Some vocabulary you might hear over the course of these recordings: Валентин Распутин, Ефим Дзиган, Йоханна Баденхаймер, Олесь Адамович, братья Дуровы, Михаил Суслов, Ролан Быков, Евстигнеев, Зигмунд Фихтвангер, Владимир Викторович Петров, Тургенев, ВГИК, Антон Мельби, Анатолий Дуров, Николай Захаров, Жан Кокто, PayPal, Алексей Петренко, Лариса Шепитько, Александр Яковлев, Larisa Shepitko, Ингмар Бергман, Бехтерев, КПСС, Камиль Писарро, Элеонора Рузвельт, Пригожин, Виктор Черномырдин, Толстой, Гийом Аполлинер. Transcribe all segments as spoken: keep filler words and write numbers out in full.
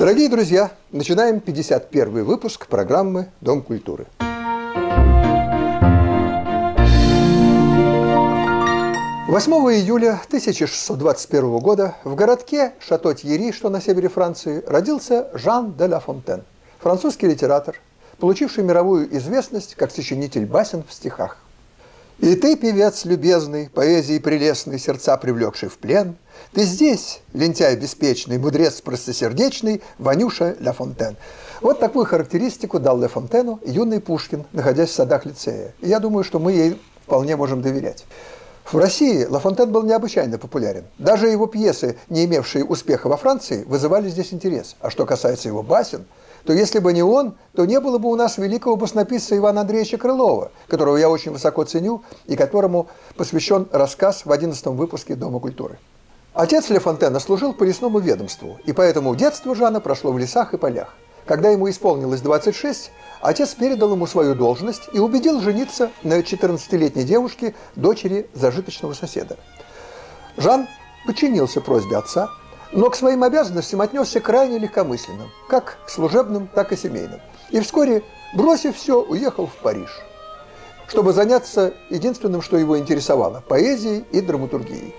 Дорогие друзья, начинаем пятьдесят первый выпуск программы «Дом культуры». восьмого июля тысяча шестьсот двадцать первого года в городке Шато-Тьерри, что на севере Франции, родился Жан де Лафонтен, французский литератор, получивший мировую известность как сочинитель басен в стихах. «И ты, певец любезный, поэзии прелестной, сердца привлекший в плен, ты здесь, лентяй беспечный, мудрец простосердечный, Ванюша Лафонтен». Вот такую характеристику дал Лафонтену юный Пушкин, находясь в садах лицея. И я думаю, что мы ей вполне можем доверять. В России Лафонтен был необычайно популярен. Даже его пьесы, не имевшие успеха во Франции, вызывали здесь интерес. А что касается его басен, то если бы не он, то не было бы у нас великого баснописца Ивана Андреевича Крылова, которого я очень высоко ценю и которому посвящен рассказ в одиннадцатом выпуске «Дома культуры». Отец Лафонтена служил по лесному ведомству, и поэтому детство Жана прошло в лесах и полях. Когда ему исполнилось двадцать шесть, отец передал ему свою должность и убедил жениться на четырнадцатилетней девушке, дочери зажиточного соседа. Жан подчинился просьбе отца, но к своим обязанностям отнесся крайне легкомысленно, как к служебным, так и семейным. И вскоре, бросив все, уехал в Париж, чтобы заняться единственным, что его интересовало – поэзией и драматургией.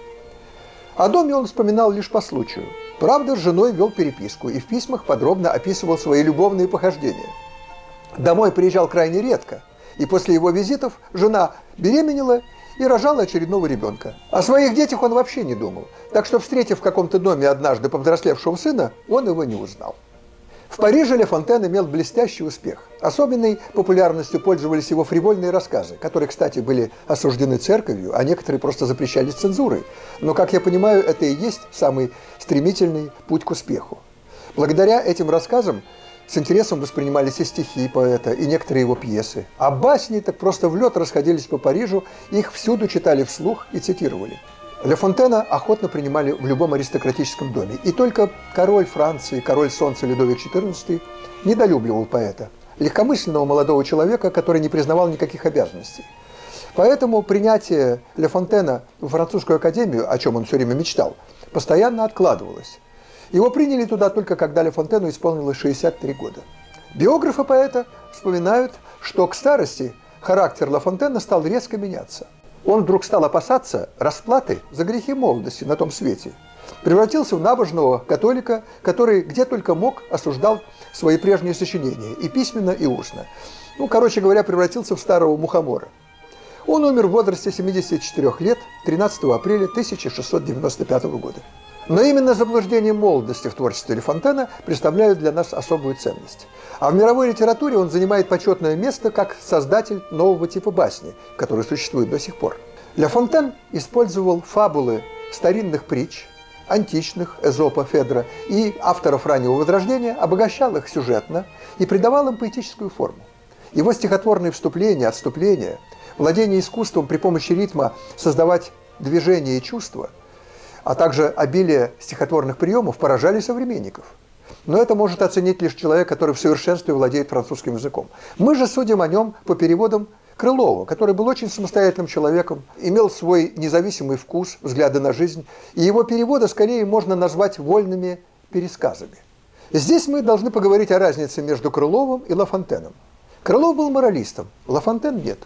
О доме он вспоминал лишь по случаю. Правда, с женой вел переписку и в письмах подробно описывал свои любовные похождения. Домой приезжал крайне редко, и после его визитов жена беременела и рожала очередного ребенка. О своих детях он вообще не думал, так что, встретив в каком-то доме однажды повзрослевшего сына, он его не узнал. В Париже Лафонтен имел блестящий успех. Особенной популярностью пользовались его фривольные рассказы, которые, кстати, были осуждены церковью, а некоторые просто запрещались цензурой. Но, как я понимаю, это и есть самый стремительный путь к успеху. Благодаря этим рассказам с интересом воспринимались и стихи поэта, и некоторые его пьесы. А басни так просто в лед расходились по Парижу, их всюду читали вслух и цитировали. Лафонтена охотно принимали в любом аристократическом доме. И только король Франции, король солнца Людовик четырнадцатый, недолюбливал поэта, легкомысленного молодого человека, который не признавал никаких обязанностей. Поэтому принятие Лафонтена в французскую академию, о чем он все время мечтал, постоянно откладывалось. Его приняли туда только когда Лафонтену исполнилось шестьдесят три года. Биографы поэта вспоминают, что к старости характер Лафонтена стал резко меняться. Он вдруг стал опасаться расплаты за грехи молодости на том свете. Превратился в набожного католика, который где только мог осуждал свои прежние сочинения и письменно, и устно. Ну, короче говоря, превратился в старого мухомора. Он умер в возрасте семидесяти четырёх лет тринадцатого апреля тысяча шестьсот девяносто пятого года. Но именно заблуждение молодости в творчестве Лафонтена представляют для нас особую ценность. А в мировой литературе он занимает почетное место как создатель нового типа басни, который существует до сих пор. Лафонтен использовал фабулы старинных притч, античных, Эзопа, Федра и авторов раннего возрождения, обогащал их сюжетно и придавал им поэтическую форму. Его стихотворные вступления, отступления, владение искусством при помощи ритма создавать движение и чувства, а также обилие стихотворных приемов поражали современников. Но это может оценить лишь человек, который в совершенстве владеет французским языком. Мы же судим о нем по переводам Крылова, который был очень самостоятельным человеком, имел свой независимый вкус, взгляды на жизнь, и его переводы скорее можно назвать вольными пересказами. Здесь мы должны поговорить о разнице между Крыловым и Лафонтеном. Крылов был моралистом, Лафонтен нет.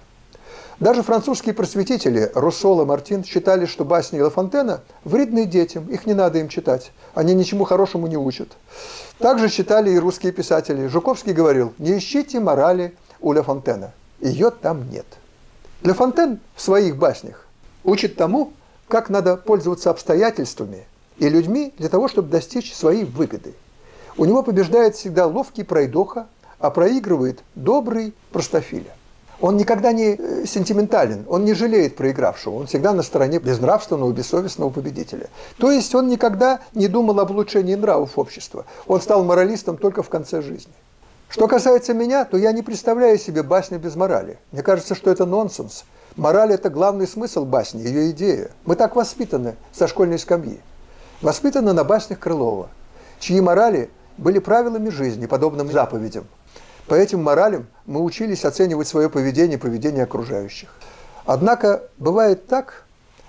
Даже французские просветители Руссо, Мартин считали, что басни Лафонтена вредны детям, их не надо им читать, они ничему хорошему не учат. Также считали и русские писатели. Жуковский говорил: «Не ищите морали у Лафонтена, ее там нет». Лафонтен в своих баснях учит тому, как надо пользоваться обстоятельствами и людьми для того, чтобы достичь своей выгоды. У него побеждает всегда ловкий пройдоха, а проигрывает добрый простофиля. Он никогда не сентиментален, он не жалеет проигравшего, он всегда на стороне безнравственного, бессовестного победителя. То есть он никогда не думал об улучшении нравов общества, он стал моралистом только в конце жизни. Что касается меня, то я не представляю себе басни без морали. Мне кажется, что это нонсенс. Мораль – это главный смысл басни, ее идея. Мы так воспитаны со школьной скамьи. Воспитаны на баснях Крылова, чьи морали были правилами жизни, подобным заповедям. По этим моралям мы учились оценивать свое поведение и поведение окружающих. Однако бывает так,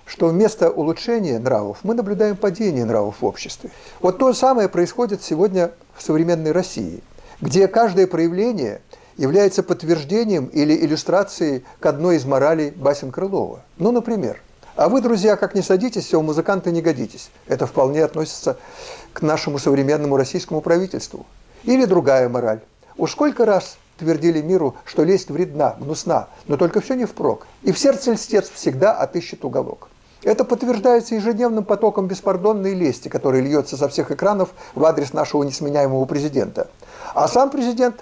что вместо улучшения нравов мы наблюдаем падение нравов в обществе. Вот то самое происходит сегодня в современной России, где каждое проявление является подтверждением или иллюстрацией к одной из моралей басен Крылова. Ну, например, «А вы, друзья, как не садитесь, все, музыканты не годитесь». Это вполне относится к нашему современному российскому правительству. Или другая мораль. Уж сколько раз твердили миру, что лесть вредна, гнусна, но только все не впрок. И в сердце льстец всегда отыщет уголок. Это подтверждается ежедневным потоком беспардонной лести, который льется со всех экранов в адрес нашего несменяемого президента. А сам президент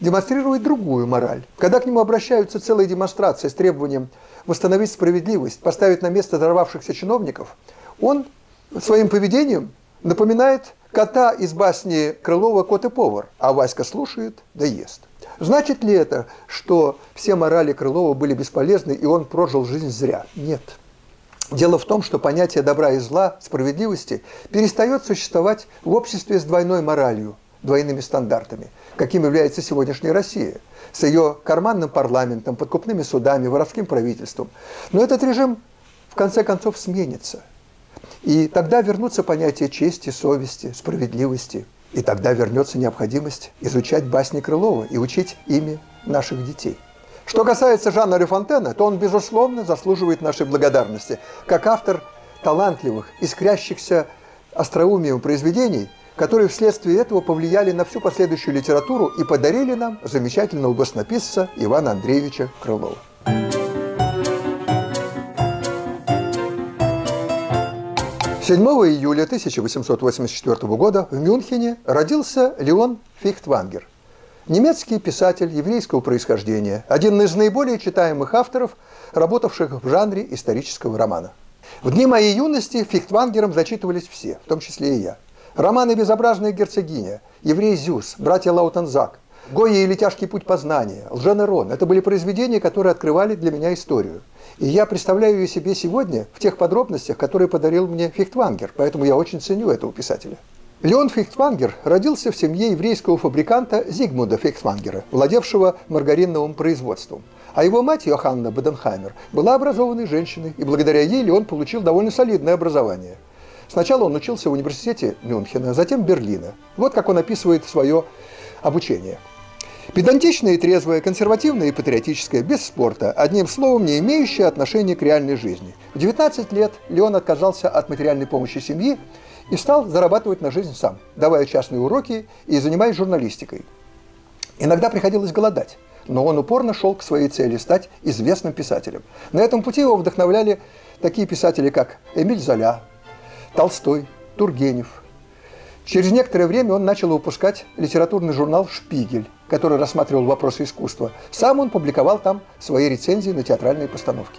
демонстрирует другую мораль. Когда к нему обращаются целые демонстрации с требованием восстановить справедливость, поставить на место взорвавшихся чиновников, он своим поведением напоминает кота из басни Крылова «Кот и повар», а Васька слушает да ест. Значит ли это, что все морали Крылова были бесполезны и он прожил жизнь зря? Нет. Дело в том, что понятие добра и зла, справедливости перестает существовать в обществе с двойной моралью, двойными стандартами, каким является сегодняшняя Россия, с ее карманным парламентом, подкупными судами, воровским правительством. Но этот режим в конце концов сменится. И тогда вернутся понятия чести, совести, справедливости. И тогда вернется необходимость изучать басни Крылова и учить ими наших детей. Что касается Жана де Лафонтена, то он, безусловно, заслуживает нашей благодарности. Как автор талантливых, искрящихся остроумием произведений, которые вследствие этого повлияли на всю последующую литературу и подарили нам замечательного баснописца Ивана Андреевича Крылова. седьмого июля тысяча восемьсот восемьдесят четвёртого года в Мюнхене родился Лион Фейхтвангер, немецкий писатель еврейского происхождения, один из наиболее читаемых авторов, работавших в жанре исторического романа. В дни моей юности Фейхтвангером зачитывались все, в том числе и я. Романы «Безобразная герцогиня», «Еврей Зюс», «Братья Лаутензак», «Гойя и летяжкий путь познания», «Лженерон» – это были произведения, которые открывали для меня историю. И я представляю ее себе сегодня в тех подробностях, которые подарил мне Фейхтвангер, поэтому я очень ценю этого писателя. Лион Фейхтвангер родился в семье еврейского фабриканта Зигмунда Фихтвангера, владевшего маргаринным производством. А его мать, Йоханна Баденхаймер, была образованной женщиной, и благодаря ей Лион получил довольно солидное образование. Сначала он учился в университете Мюнхена, затем Берлина. Вот как он описывает свое обучение. Педантичное и трезвое, консервативное и патриотическое, без спорта, одним словом, не имеющее отношения к реальной жизни. В девятнадцать лет Леон отказался от материальной помощи семьи и стал зарабатывать на жизнь сам, давая частные уроки и занимаясь журналистикой. Иногда приходилось голодать, но он упорно шел к своей цели – стать известным писателем. На этом пути его вдохновляли такие писатели, как Эмиль Золя, Толстой, Тургенев. Через некоторое время он начал выпускать литературный журнал «Шпигель», который рассматривал вопросы искусства. Сам он публиковал там свои рецензии на театральные постановки.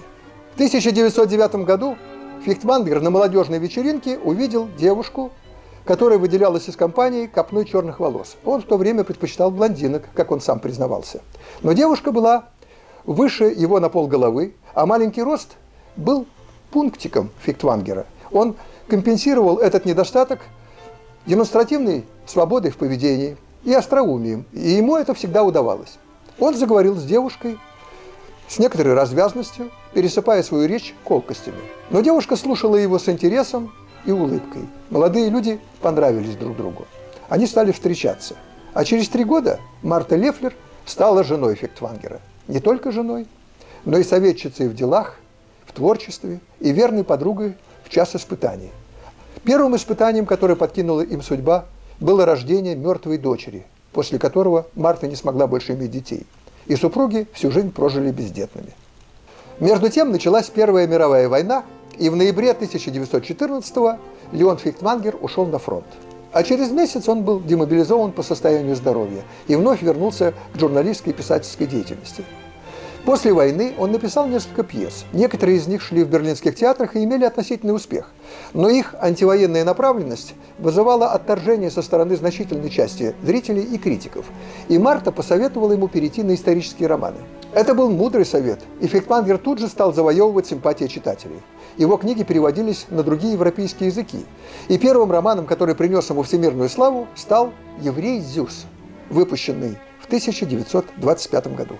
В тысяча девятьсот девятом году Фейхтвангер на молодежной вечеринке увидел девушку, которая выделялась из компании копной черных волос. Он в то время предпочитал блондинок, как он сам признавался. Но девушка была выше его на полголовы, а маленький рост был пунктиком Фейхтвангера. Он компенсировал этот недостаток демонстративной свободой в поведении и остроумием, и ему это всегда удавалось. Он заговорил с девушкой с некоторой развязностью, пересыпая свою речь колкостями. Но девушка слушала его с интересом и улыбкой. Молодые люди понравились друг другу. Они стали встречаться. А через три года Марта Лефлер стала женой Фейхтвангера. Не только женой, но и советчицей в делах, в творчестве и верной подругой в час испытаний. Первым испытанием, которое подкинула им судьба, было рождение мертвой дочери, после которого Марта не смогла больше иметь детей, и супруги всю жизнь прожили бездетными. Между тем началась Первая мировая война, и в ноябре тысяча девятьсот четырнадцатого Лион Фейхтвангер ушел на фронт. А через месяц он был демобилизован по состоянию здоровья и вновь вернулся к журналистской и писательской деятельности. После войны он написал несколько пьес. Некоторые из них шли в берлинских театрах и имели относительный успех. Но их антивоенная направленность вызывала отторжение со стороны значительной части зрителей и критиков. И Марта посоветовала ему перейти на исторические романы. Это был мудрый совет, и Фейхтвангер тут же стал завоевывать симпатии читателей. Его книги переводились на другие европейские языки. И первым романом, который принес ему всемирную славу, стал «Еврей Зюс», выпущенный в тысяча девятьсот двадцать пятом году.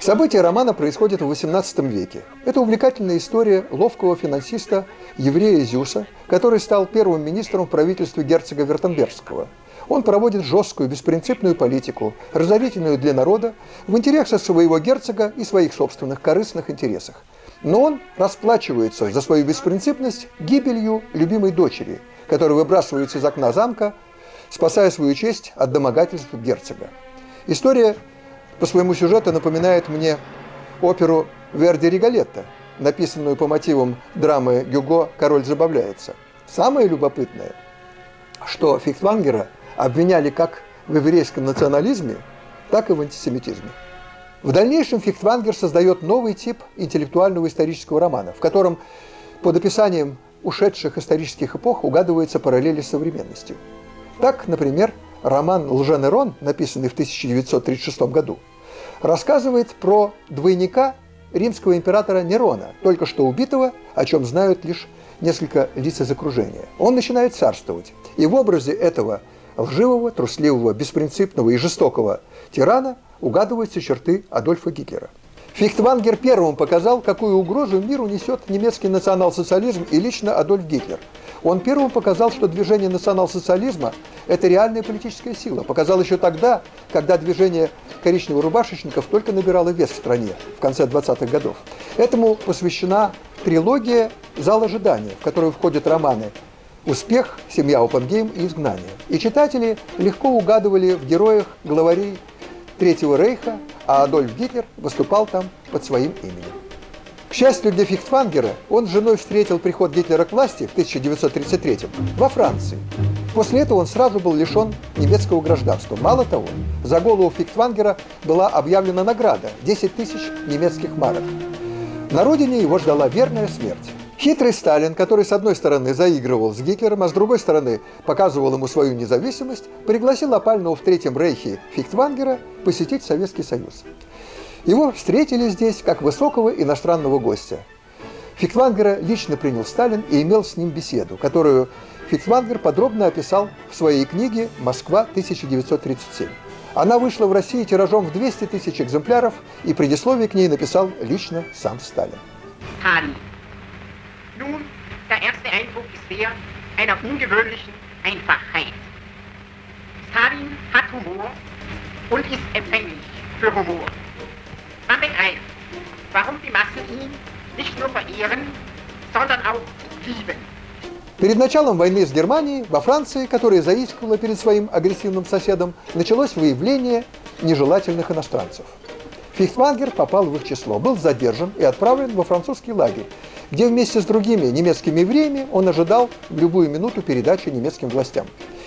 События романа происходят в восемнадцатом веке. Это увлекательная история ловкого финансиста еврея Зюса, который стал первым министром правительства герцога Вертембергского. Он проводит жесткую, беспринципную политику, разорительную для народа, в интересах своего герцога и своих собственных корыстных интересах. Но он расплачивается за свою беспринципность гибелью любимой дочери, которая выбрасывается из окна замка, спасая свою честь от домогательств герцога. История по своему сюжету напоминает мне оперу Верди «Риголетто», написанную по мотивам драмы Гюго «Король забавляется». Самое любопытное, что Фихтвангера обвиняли как в еврейском национализме, так и в антисемитизме. В дальнейшем Фихтвангер создает новый тип интеллектуального исторического романа, в котором под описанием ушедших исторических эпох угадываются параллели с современностью. Так, например, роман «Лженерон», написанный в тысяча девятьсот тридцать шестом году, рассказывает про двойника римского императора Нерона, только что убитого, о чем знают лишь несколько лиц из окружения. Он начинает царствовать, и в образе этого лживого, трусливого, беспринципного и жестокого тирана угадываются черты Адольфа Гитлера. Фихтвангер первым показал, какую угрозу миру несет немецкий национал-социализм и лично Адольф Гитлер. Он первым показал, что движение национал-социализма – это реальная политическая сила. Показал еще тогда, когда движение коричневорубашечников только набирало вес в стране в конце двадцатых годов. Этому посвящена трилогия «Зал ожидания», в которую входят романы «Успех», «Семья Оппенгейм» и «Изгнание». И читатели легко угадывали в героях главарей Третьего рейха, а Адольф Гитлер выступал там под своим именем. К счастью для Фихтвангера, он с женой встретил приход Гитлера к власти в тысяча девятьсот тридцать третьем во Франции. После этого он сразу был лишен немецкого гражданства. Мало того, за голову Фихтвангера была объявлена награда – десять тысяч немецких марок. На родине его ждала верная смерть. Хитрый Сталин, который с одной стороны заигрывал с Гитлером, а с другой стороны показывал ему свою независимость, пригласил опального в Третьем рейхе Фихтвангера посетить Советский Союз. Его встретили здесь как высокого иностранного гостя. Фихтвангера лично принял Сталин и имел с ним беседу, которую Фихтвангер подробно описал в своей книге «Москва, тысяча девятьсот тридцать семь». Она вышла в России тиражом в двести тысяч экземпляров, и предисловие к ней написал лично сам Сталин. Man begreift, warum die Massen ihn nicht nur verehren, sondern auch lieben. Перед началом войны с Германией во Франции, которая заискивала перед своим агрессивным соседом, началось выявление нежелательных иностранцев. Фихтвангер попал в их число, был задержан и отправлен во французский лагерь, где вместе с другими немецкими евреями он ожидал в любую минуту передачи немецким властям.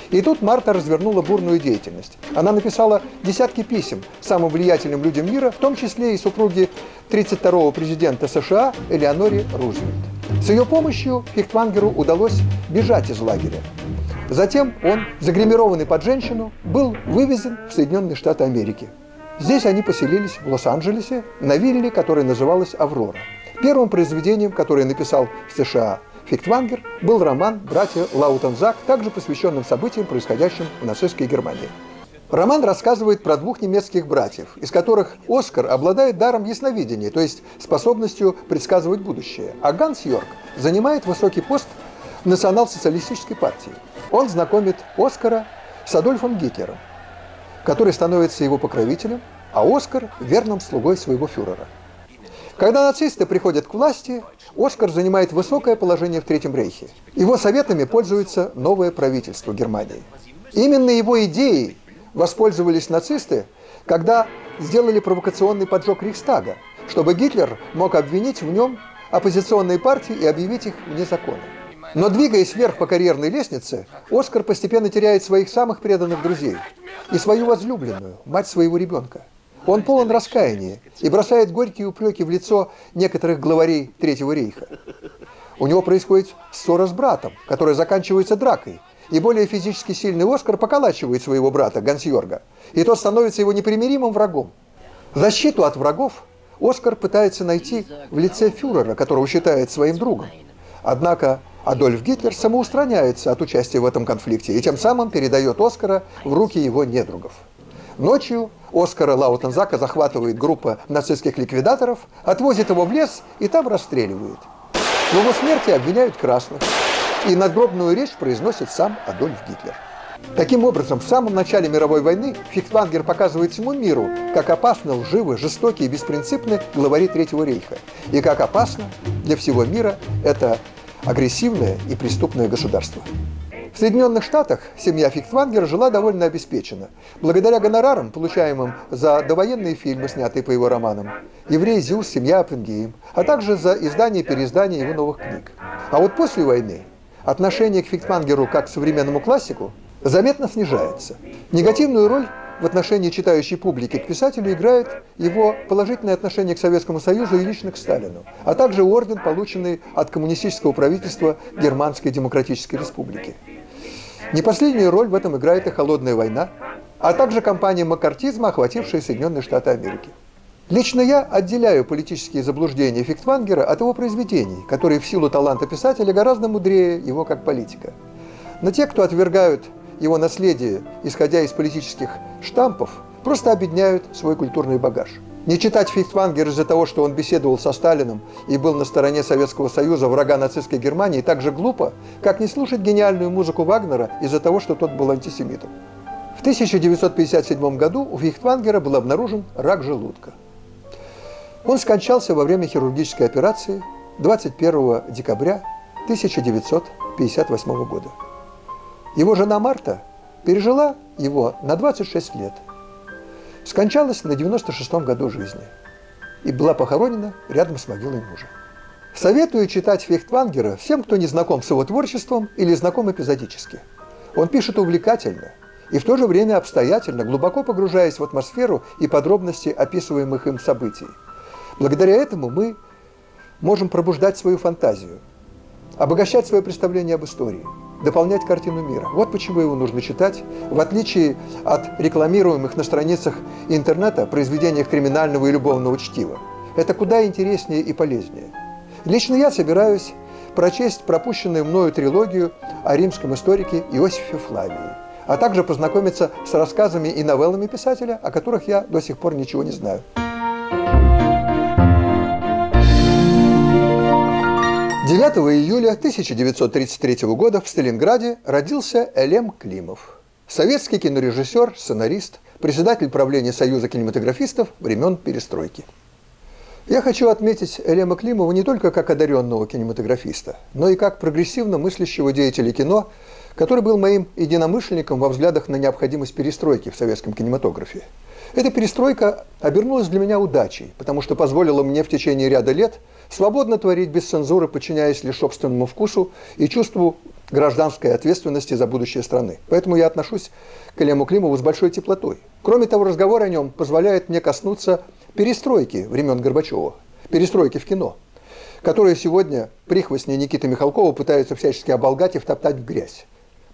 И тут Марта развернула бурную деятельность. Она написала десятки писем самым влиятельным людям мира, в том числе и супруге тридцать второго президента США Элеоноре Рузвельт. С ее помощью Фихтвангеру удалось бежать из лагеря. Затем он, загримированный под женщину, был вывезен в Соединенные Штаты Америки. Здесь они поселились в Лос-Анджелесе на вилле, которая называлась «Аврора». Первым произведением, которое написал в США Фихтвангер, был роман «Братья Лаутензак», также посвященным событиям, происходящим в нацистской Германии. Роман рассказывает про двух немецких братьев, из которых Оскар обладает даром ясновидения, то есть способностью предсказывать будущее, а Ганс Йорк занимает высокий пост в национал-социалистической партии. Он знакомит Оскара с Адольфом Гитлером, который становится его покровителем, а Оскар – верным слугой своего фюрера. Когда нацисты приходят к власти, Оскар занимает высокое положение в Третьем рейхе. Его советами пользуется новое правительство Германии. Именно его идеей воспользовались нацисты, когда сделали провокационный поджог Рейхстага, чтобы Гитлер мог обвинить в нем оппозиционные партии и объявить их вне закона. Но, двигаясь вверх по карьерной лестнице, Оскар постепенно теряет своих самых преданных друзей и свою возлюбленную, мать своего ребенка. Он полон раскаяния и бросает горькие упреки в лицо некоторых главарей Третьего рейха. У него происходит ссора с братом, которая заканчивается дракой, и более физически сильный Оскар поколачивает своего брата Ганс-Йорга, и тот становится его непримиримым врагом. Защиту от врагов Оскар пытается найти в лице фюрера, которого считает своим другом. Однако Адольф Гитлер самоустраняется от участия в этом конфликте и тем самым передает Оскара в руки его недругов. Ночью Оскара Лаутензака захватывает группа нацистских ликвидаторов, отвозит его в лес и там расстреливают. В его смерти обвиняют красных, и надгробную речь произносит сам Адольф Гитлер. Таким образом, в самом начале мировой войны Фихтвангер показывает всему миру, как опасно, лживы, жестокие и беспринципны главари Третьего рейха, и как опасно для всего мира это агрессивное и преступное государство. В Соединенных Штатах семья Фихтвангера жила довольно обеспеченно. Благодаря гонорарам, получаемым за довоенные фильмы, снятые по его романам, «Еврей Зюс», «Семья Оппенгейм», а также за издание и переиздание его новых книг. А вот после войны отношение к Фихтвангеру как к современному классику заметно снижается. Негативную роль в отношении читающей публики к писателю играет его положительное отношение к Советскому Союзу и лично к Сталину, а также орден, полученный от коммунистического правительства Германской Демократической Республики. Не последнюю роль в этом играет и холодная война, а также кампания маккартизма, охватившая Соединенные Штаты Америки. Лично я отделяю политические заблуждения Фихтвангера от его произведений, которые в силу таланта писателя гораздо мудрее его как политика. Но те, кто отвергают его наследие, исходя из политических штампов, просто обедняют свой культурный багаж. Не читать Фихтвангера из-за того, что он беседовал со Сталиным и был на стороне Советского Союза, врага нацистской Германии, так же глупо, как не слушать гениальную музыку Вагнера из-за того, что тот был антисемитом. В тысяча девятьсот пятьдесят седьмом году у Фихтвангера был обнаружен рак желудка. Он скончался во время хирургической операции двадцать первого декабря тысяча девятьсот пятьдесят восьмого года. Его жена Марта пережила его на двадцать шесть лет, скончалась на девяносто шестом году жизни и была похоронена рядом с могилой мужа. Советую читать Фихтвангера всем, кто не знаком с его творчеством или знаком эпизодически. Он пишет увлекательно и в то же время обстоятельно, глубоко погружаясь в атмосферу и подробности описываемых им событий. Благодаря этому мы можем пробуждать свою фантазию, обогащать свое представление об истории, дополнять картину мира. Вот почему его нужно читать, в отличие от рекламируемых на страницах интернета произведений криминального и любовного чтива. Это куда интереснее и полезнее. Лично я собираюсь прочесть пропущенную мною трилогию о римском историке Иосифе Флавии, а также познакомиться с рассказами и новеллами писателя, о которых я до сих пор ничего не знаю. девятого июля тысяча девятьсот тридцать третьего года в Сталинграде родился Элем Климов, советский кинорежиссер, сценарист, председатель правления Союза кинематографистов времен перестройки. Я хочу отметить Элема Климова не только как одаренного кинематографиста, но и как прогрессивно мыслящего деятеля кино, который был моим единомышленником во взглядах на необходимость перестройки в советском кинематографе. Эта перестройка обернулась для меня удачей, потому что позволила мне в течение ряда лет свободно творить без цензуры, подчиняясь лишь собственному вкусу и чувству гражданской ответственности за будущее страны. Поэтому я отношусь к Элему Климову с большой теплотой. Кроме того, разговор о нем позволяет мне коснуться перестройки времен Горбачева, перестройки в кино, которую сегодня прихвостни Никиты Михалкова пытаются всячески оболгать и втоптать в грязь.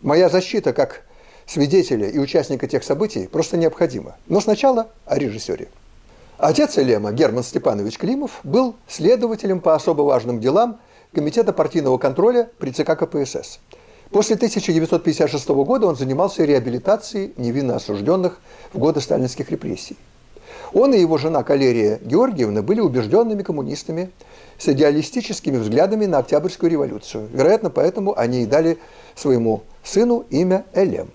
Моя защита как свидетеля и участника тех событий просто необходима. Но сначала о режиссере. Отец Элема, Герман Степанович Климов, был следователем по особо важным делам Комитета партийного контроля при ЦК КПСС. После тысяча девятьсот пятьдесят шестого года он занимался реабилитацией невинно осужденных в годы сталинских репрессий. Он и его жена Калерия Георгиевна были убежденными коммунистами с идеалистическими взглядами на Октябрьскую революцию. Вероятно, поэтому они и дали своему сыну имя Элем,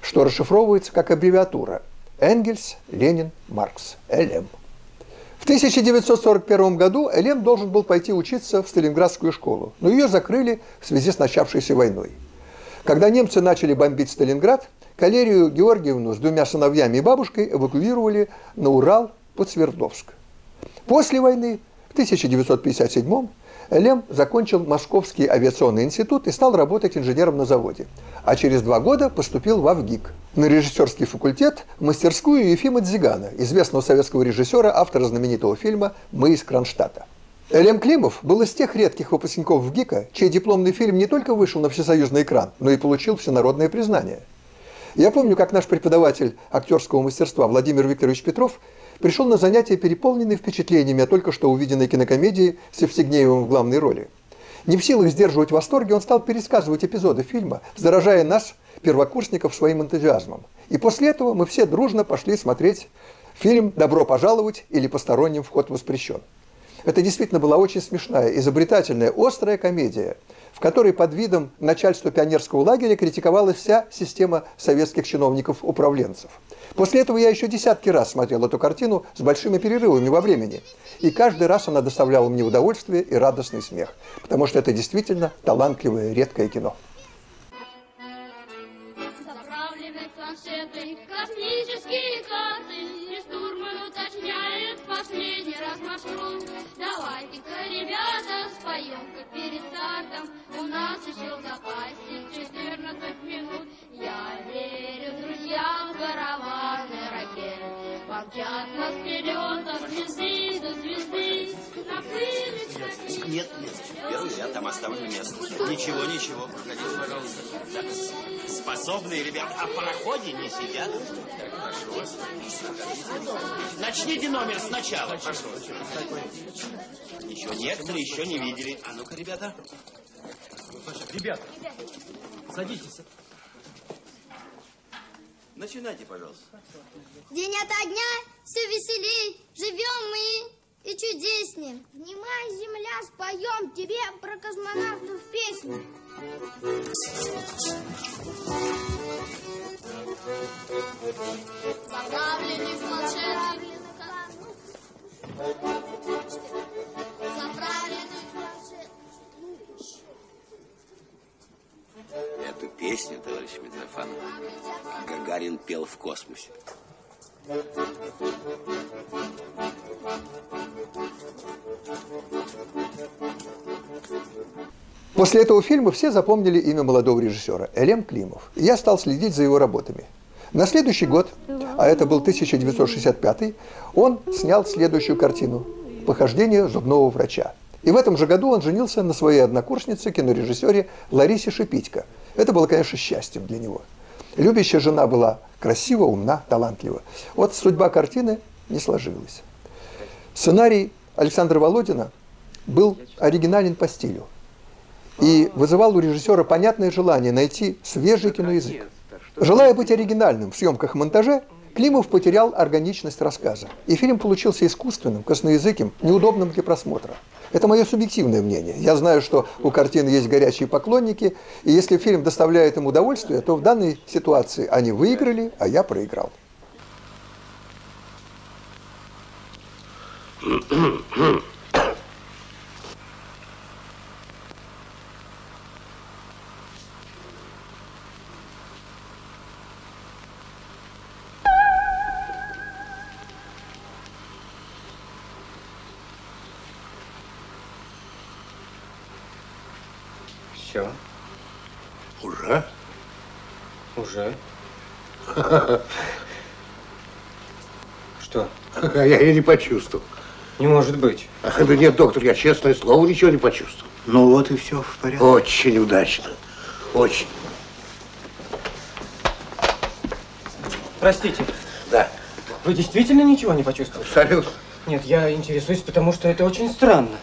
что расшифровывается как аббревиатура Энгельс, Ленин, Маркс, Элем. В тысяча девятьсот сорок первом году Элем должен был пойти учиться в Сталинградскую школу, но ее закрыли в связи с начавшейся войной. Когда немцы начали бомбить Сталинград, Калерию Георгиевну с двумя сыновьями и бабушкой эвакуировали на Урал под Свердловск. После войны, в тысяча девятьсот пятьдесят седьмом, Элем закончил Московский авиационный институт и стал работать инженером на заводе, а через два года поступил в АВГИК, на режиссерский факультет, в мастерскую Ефима Дзигана, известного советского режиссера, автора знаменитого фильма «Мы из Кронштадта». Элем Климов был из тех редких выпускников ВГИКа, чей дипломный фильм не только вышел на всесоюзный экран, но и получил всенародное признание. Я помню, как наш преподаватель актерского мастерства Владимир Викторович Петров пришел на занятия, переполненный впечатлениями о только что увиденной кинокомедии с Евстигнеевым в главной роли. Не в силах сдерживать восторги, он стал пересказывать эпизоды фильма, заражая нас, первокурсников, своим энтузиазмом. И после этого мы все дружно пошли смотреть фильм «Добро пожаловать» или «Посторонним вход воспрещен». Это действительно была очень смешная, изобретательная, острая комедия, в которой под видом начальства пионерского лагеря критиковалась вся система советских чиновников-управленцев. После этого я еще десятки раз смотрел эту картину с большими перерывами во времени. И каждый раз она доставляла мне удовольствие и радостный смех, потому что это действительно талантливое, редкое кино. Давайте-ка, ребята, споем-ка перед стартом. У нас еще в запасе четырнадцать минут. Я верю, друзья, в караваны ракет. Помчат нас вперед до звезды, до звезды. Нет, нет, первый я там оставлю место. Ничего, ничего, проходите, пожалуйста. Так, способные ребята, а в пароходе не сидят. Хорошо. Начните номер сначала. Прошу. Еще некоторые еще не видели. А ну-ка, ребята. Ребята, садитесь. Начинайте, пожалуйста. День ото дня все веселей. Живем мы. И чудеснее. Внимай, земля, споем тебе про космонавтов песню. Заправлены в планшеты. Заправлены в планшеты. Эту песню, товарищ Митрофанов, Гагарин пел в космосе. После этого фильма все запомнили имя молодого режиссера Элем Климов. Я стал следить за его работами. На следующий год, а это был тысяча девятьсот шестьдесят пятый, он снял следующую картину «Похождение зубного врача». И в этом же году он женился на своей однокурснице, кинорежиссере Ларисе Шепитько. Это было, конечно, счастьем для него. Любящая жена была красива, умна, талантлива. Вот судьба картины не сложилась. Сценарий Александра Володина был оригинален по стилю и вызывал у режиссера понятное желание найти свежий киноязык. Желая быть оригинальным в съемках и монтаже, Климов потерял органичность рассказа, и фильм получился искусственным, косноязыким, неудобным для просмотра. Это мое субъективное мнение. Я знаю, что у картины есть горячие поклонники, и если фильм доставляет им удовольствие, то в данной ситуации они выиграли, а я проиграл. Все. Уже? Уже. Что? Я, я не почувствовал. Не может быть. Ах, да нет, доктор, я, честное слово, ничего не почувствовал. Ну вот и все в порядке. Очень удачно. Очень. Простите. Да. Вы действительно ничего не почувствовали? Абсолютно. Нет, я интересуюсь, потому что это очень странно.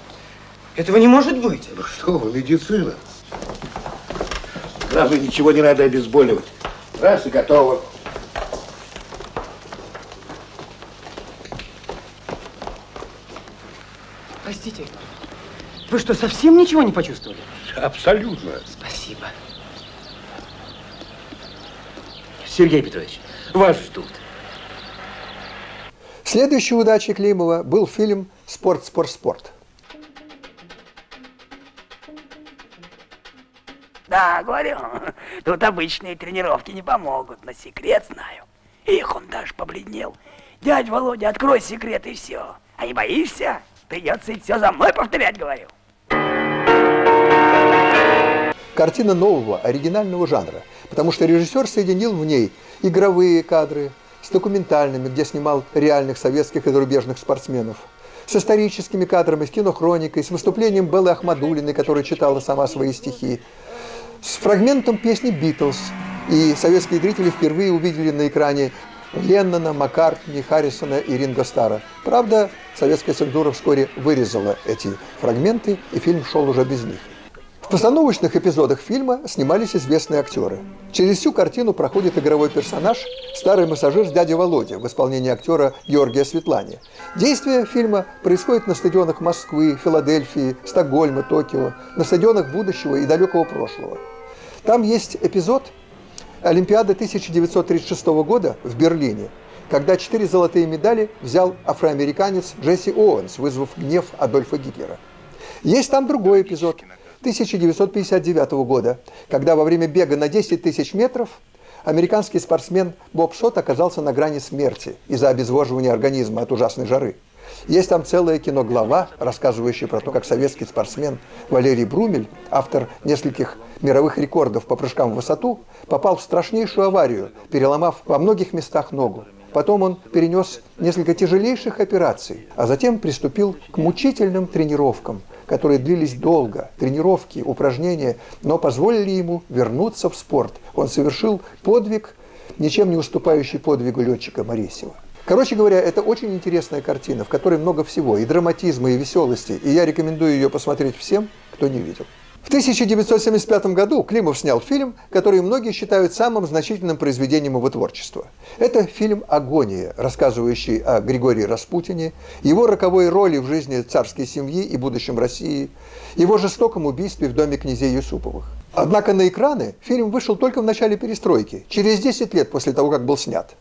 Этого не может быть. Ну что вы, медицина. Сразу ничего не надо обезболивать. Раз и готово. Простите, вы что, совсем ничего не почувствовали? Абсолютно. Спасибо. Сергей Петрович, вас ждут. Следующей удачей Климова был фильм «Спорт, спорт, спорт». Да, говорю, тут обычные тренировки не помогут, на секрет знаю. Их, он даже побледнел. Дядь Володя, открой секрет и все. А не боишься? Придется и все за мной повторять, говорю. Картина нового, оригинального жанра, потому что режиссер соединил в ней игровые кадры с документальными, где снимал реальных советских и зарубежных спортсменов, с историческими кадрами, с кинохроникой, с выступлением Беллы Ахмадуллиной, которая читала сама свои стихи, с фрагментом песни «Битлз». И советские зрители впервые увидели на экране Леннона, Маккартни, Харрисона и Ринго Старра. Правда, советская цензура вскоре вырезала эти фрагменты, и фильм шел уже без них. В постановочных эпизодах фильма снимались известные актеры. Через всю картину проходит игровой персонаж, старый массажист дядя Володя в исполнении актера Георгия Светлани. Действие фильма происходит на стадионах Москвы, Филадельфии, Стокгольма, Токио, на стадионах будущего и далекого прошлого. Там есть эпизод Олимпиады тысяча девятьсот тридцать шестого года в Берлине, когда четыре золотые медали взял афроамериканец Джесси Оуэнс, вызвав гнев Адольфа Гитлера. Есть там другой эпизод тысяча девятьсот пятьдесят девятого года, когда во время бега на десять тысяч метров американский спортсмен Боб Шотт оказался на грани смерти из-за обезвоживания организма от ужасной жары. Есть там целое киноглава, рассказывающая про то, как советский спортсмен Валерий Брумель, автор нескольких мировых рекордов по прыжкам в высоту, попал в страшнейшую аварию, переломав во многих местах ногу. Потом он перенес несколько тяжелейших операций, а затем приступил к мучительным тренировкам, которые длились долго, тренировки, упражнения, но позволили ему вернуться в спорт. Он совершил подвиг, ничем не уступающий подвигу летчика Моресева. Короче говоря, это очень интересная картина, в которой много всего, и драматизма, и веселости, и я рекомендую ее посмотреть всем, кто не видел. В тысяча девятьсот семьдесят пятом году Климов снял фильм, который многие считают самым значительным произведением его творчества. Это фильм «Агония», рассказывающий о Григории Распутине, его роковой роли в жизни царской семьи и будущем России, его жестоком убийстве в доме князей Юсуповых. Однако на экраны фильм вышел только в начале перестройки, через десять лет после того, как был снят.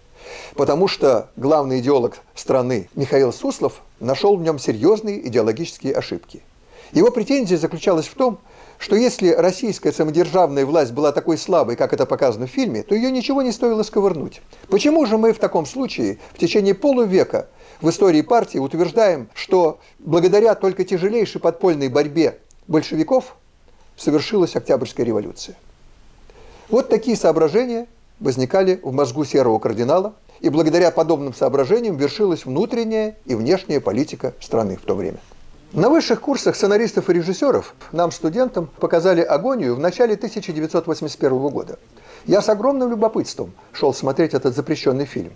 Потому что главный идеолог страны Михаил Суслов нашел в нем серьезные идеологические ошибки. Его претензия заключалась в том, что если российская самодержавная власть была такой слабой, как это показано в фильме, то ее ничего не стоило сковырнуть. Почему же мы в таком случае в течение полувека в истории партии утверждаем, что благодаря только тяжелейшей подпольной борьбе большевиков совершилась Октябрьская революция? Вот такие соображения возникали в мозгу серого кардинала, и благодаря подобным соображениям вершилась внутренняя и внешняя политика страны в то время. На высших курсах сценаристов и режиссеров нам, студентам, показали «Агонию» в начале тысяча девятьсот восемьдесят первого года. Я с огромным любопытством шел смотреть этот запрещенный фильм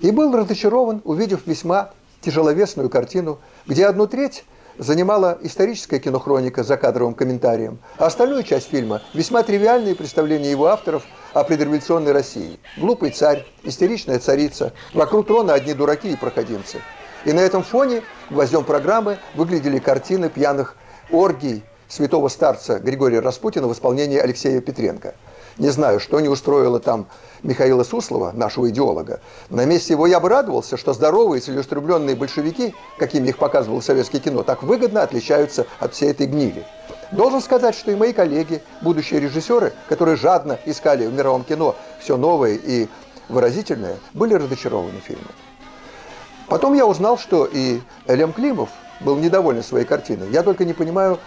и был разочарован, увидев весьма тяжеловесную картину, где одну треть занимала историческая кинохроника за кадровым комментарием, а остальную часть фильма – весьма тривиальные представления его авторов о предреволюционной России. Глупый царь, истеричная царица, вокруг трона одни дураки и проходимцы. И на этом фоне гвоздем программы выглядели картины пьяных оргий святого старца Григория Распутина в исполнении Алексея Петренко. Не знаю, что не устроило там Михаила Суслова, нашего идеолога. На месте его я бы радовался, что здоровые, целеустремленные большевики, какими их показывало советское кино, так выгодно отличаются от всей этой гнили. Должен сказать, что и мои коллеги, будущие режиссеры, которые жадно искали в мировом кино все новое и выразительное, были разочарованы фильмом. Потом я узнал, что и Элем Климов был недоволен своей картиной. Я только не понимаю,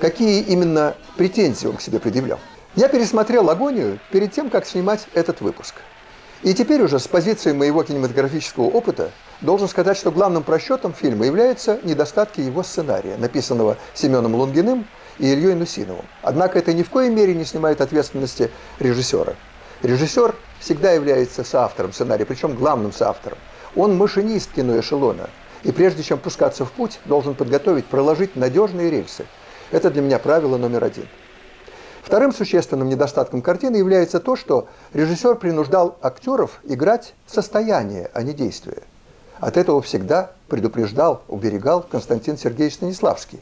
какие именно претензии он к себе предъявлял. Я пересмотрел «Агонию» перед тем, как снимать этот выпуск. И теперь уже с позиции моего кинематографического опыта должен сказать, что главным просчетом фильма являются недостатки его сценария, написанного Семеном Лунгиным и Ильей Нусиновым. Однако это ни в коей мере не снимает ответственности режиссера. Режиссер всегда является соавтором сценария, причем главным соавтором. Он машинист кино эшелона, и прежде чем пускаться в путь, должен подготовить, проложить надежные рельсы. Это для меня правило номер один. Вторым существенным недостатком картины является то, что режиссер принуждал актеров играть состояние, а не действие. От этого всегда предупреждал, уберегал Константин Сергеевич Станиславский.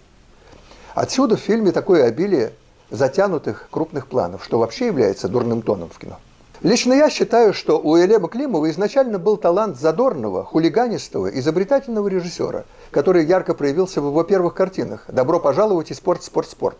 Отсюда в фильме такое обилие затянутых крупных планов, что вообще является дурным тоном в кино. Лично я считаю, что у Элема Климова изначально был талант задорного, хулиганистого, изобретательного режиссера, который ярко проявился в его первых картинах «Добро пожаловать» и «Спорт, спорт, спорт».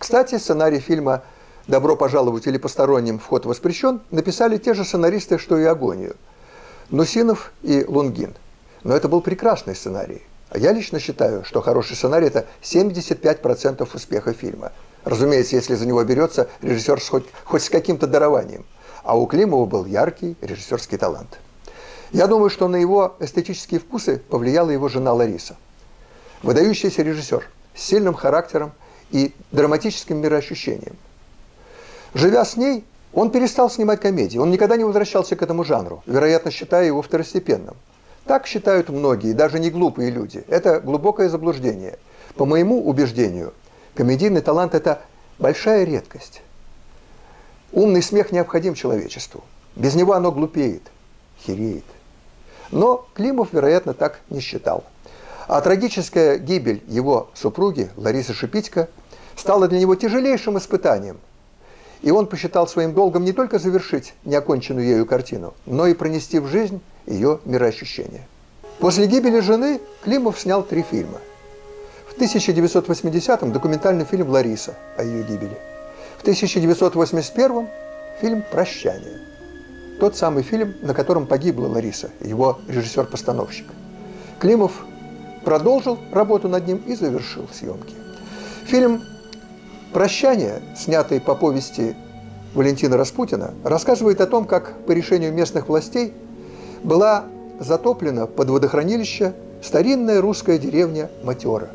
Кстати, сценарий фильма «Добро пожаловать» или «Посторонним вход воспрещен» написали те же сценаристы, что и «Агонию» – Нусинов и Лунгин. Но это был прекрасный сценарий. А я лично считаю, что хороший сценарий – это семьдесят пять процентов успеха фильма. Разумеется, если за него берется режиссер хоть, хоть с каким-то дарованием. А у Климова был яркий режиссерский талант. Я думаю, что на его эстетические вкусы повлияла его жена Лариса. Выдающийся режиссер с сильным характером и драматическим мироощущением. Живя с ней, он перестал снимать комедии. Он никогда не возвращался к этому жанру, вероятно, считая его второстепенным. Так считают многие, даже не глупые люди. Это глубокое заблуждение. По моему убеждению, комедийный талант – это большая редкость. Умный смех необходим человечеству. Без него оно глупеет, хереет. Но Климов, вероятно, так не считал. А трагическая гибель его супруги, Ларисы Шепитько, стала для него тяжелейшим испытанием. И он посчитал своим долгом не только завершить неоконченную ею картину, но и пронести в жизнь ее мироощущение. После гибели жены Климов снял три фильма. В тысяча девятьсот восьмидесятом документальный фильм «Лариса» о ее гибели. В тысяча девятьсот восемьдесят первом фильм «Прощание». Тот самый фильм, на котором погибла Лариса, его режиссер-постановщик. Климов продолжил работу над ним и завершил съемки. Фильм «Прощание», снятый по повести Валентина Распутина, рассказывает о том, как по решению местных властей была затоплена под водохранилище старинная русская деревня Матера.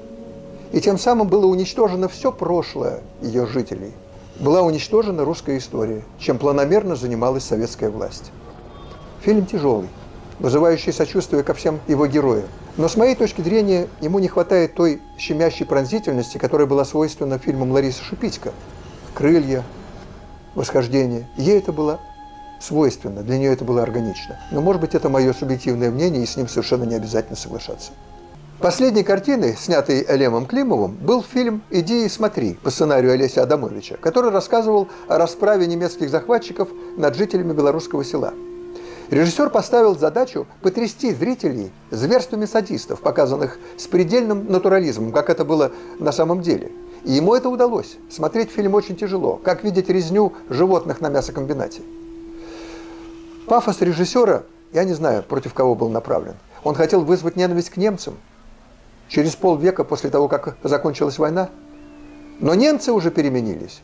И тем самым было уничтожено все прошлое ее жителей. Была уничтожена русская история, чем планомерно занималась советская власть. Фильм тяжелый, вызывающий сочувствие ко всем его героям. Но с моей точки зрения, ему не хватает той щемящей пронзительности, которая была свойственна фильмам Ларисы Шепитько. «Крылья», «Восхождение». Ей это было свойственно, для нее это было органично. Но, может быть, это мое субъективное мнение, и с ним совершенно не обязательно соглашаться. Последней картиной, снятой Элемом Климовым, был фильм «Иди и смотри» по сценарию Олеся Адамовича, который рассказывал о расправе немецких захватчиков над жителями белорусского села. Режиссер поставил задачу потрясти зрителей зверствами садистов, показанных с предельным натурализмом, как это было на самом деле. И ему это удалось. Смотреть фильм очень тяжело, как видеть резню животных на мясокомбинате. Пафос режиссера, я не знаю, против кого был направлен. Он хотел вызвать ненависть к немцам через полвека после того, как закончилась война. Но немцы уже переменились.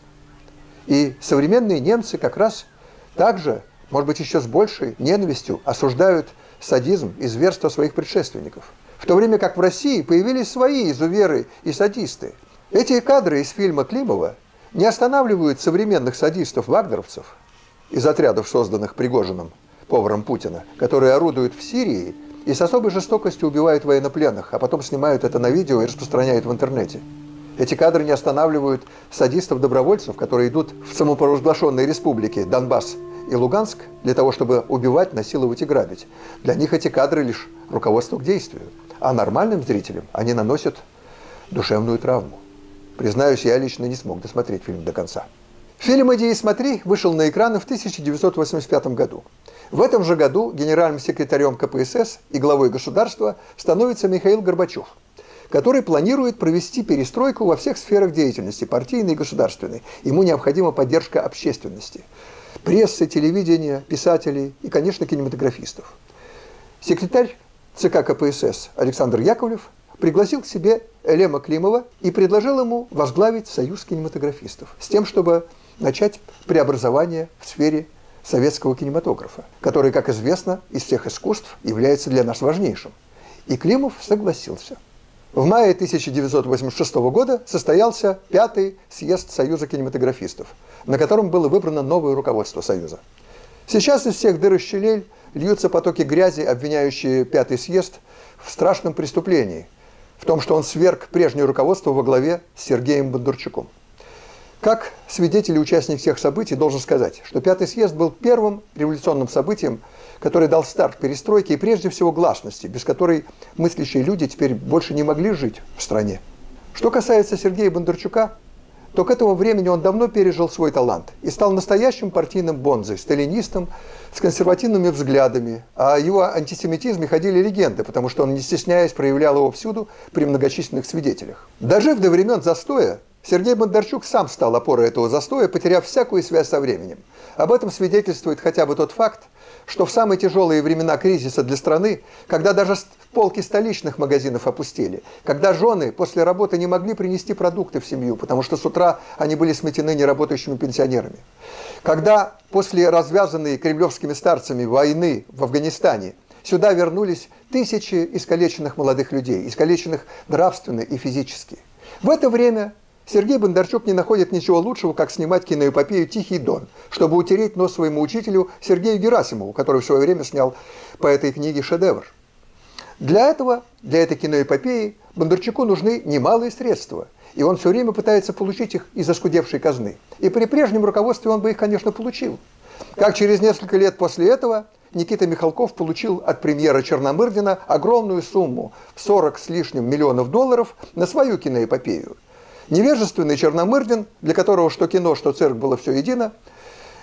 И современные немцы как раз так же, может быть, еще с большей ненавистью осуждают садизм и зверство своих предшественников. В то время как в России появились свои изуверы и садисты. Эти кадры из фильма Климова не останавливают современных садистов-вагнеровцев из отрядов, созданных Пригожиным, поваром Путина, которые орудуют в Сирии и с особой жестокостью убивают военнопленных, а потом снимают это на видео и распространяют в интернете. Эти кадры не останавливают садистов-добровольцев, которые идут в самопровозглашенные республики Донбасс и Луганск для того, чтобы убивать, насиловать и грабить. Для них эти кадры лишь руководство к действию. А нормальным зрителям они наносят душевную травму. Признаюсь, я лично не смог досмотреть фильм до конца. Фильм «Иди и смотри» вышел на экраны в тысяча девятьсот восемьдесят пятом году. В этом же году генеральным секретарем ка пэ эс эс и главой государства становится Михаил Горбачев, который планирует провести перестройку во всех сферах деятельности, партийной и государственной. Ему необходима поддержка общественности, прессы, телевидения, писателей и, конечно, кинематографистов. Секретарь цэ ка ка пэ эс эс Александр Яковлев пригласил к себе Элема Климова и предложил ему возглавить Союз кинематографистов с тем, чтобы начать преобразование в сфере советского кинематографа, который, как известно, из всех искусств является для нас важнейшим. И Климов согласился. В мае тысяча девятьсот восемьдесят шестого года состоялся пятый съезд Союза кинематографистов, на котором было выбрано новое руководство Союза. Сейчас из всех дыр и щелей льются потоки грязи, обвиняющие пятый съезд в страшном преступлении, в том, что он сверг прежнее руководство во главе с Сергеем Бондарчуком. Как свидетель и участник всех событий должен сказать, что пятый съезд был первым революционным событием, который дал старт перестройке и, прежде всего, гласности, без которой мыслящие люди теперь больше не могли жить в стране. Что касается Сергея Бондарчука, то к этому времени он давно пережил свой талант и стал настоящим партийным бонзой, сталинистом с консервативными взглядами. О его антисемитизме ходили легенды, потому что он, не стесняясь, проявлял его всюду при многочисленных свидетелях. Дожив до времен застоя, Сергей Бондарчук сам стал опорой этого застоя, потеряв всякую связь со временем. Об этом свидетельствует хотя бы тот факт, что в самые тяжелые времена кризиса для страны, когда даже полки столичных магазинов опустели, когда жены после работы не могли принести продукты в семью, потому что с утра они были сметены неработающими пенсионерами, когда после развязанной кремлевскими старцами войны в Афганистане сюда вернулись тысячи искалеченных молодых людей, искалеченных нравственно и физически. В это время Сергей Бондарчук не находит ничего лучшего, как снимать киноэпопею «Тихий Дон», чтобы утереть нос своему учителю Сергею Герасимову, который в свое время снял по этой книге шедевр. Для этого, для этой киноэпопеи Бондарчуку нужны немалые средства. И он все время пытается получить их из оскудевшей казны. И при прежнем руководстве он бы их, конечно, получил. Как через несколько лет после этого Никита Михалков получил от премьера Черномырдина огромную сумму в сорок с лишним миллионов долларов на свою киноэпопею. Невежественный Черномырдин, для которого что кино, что цирк было все едино,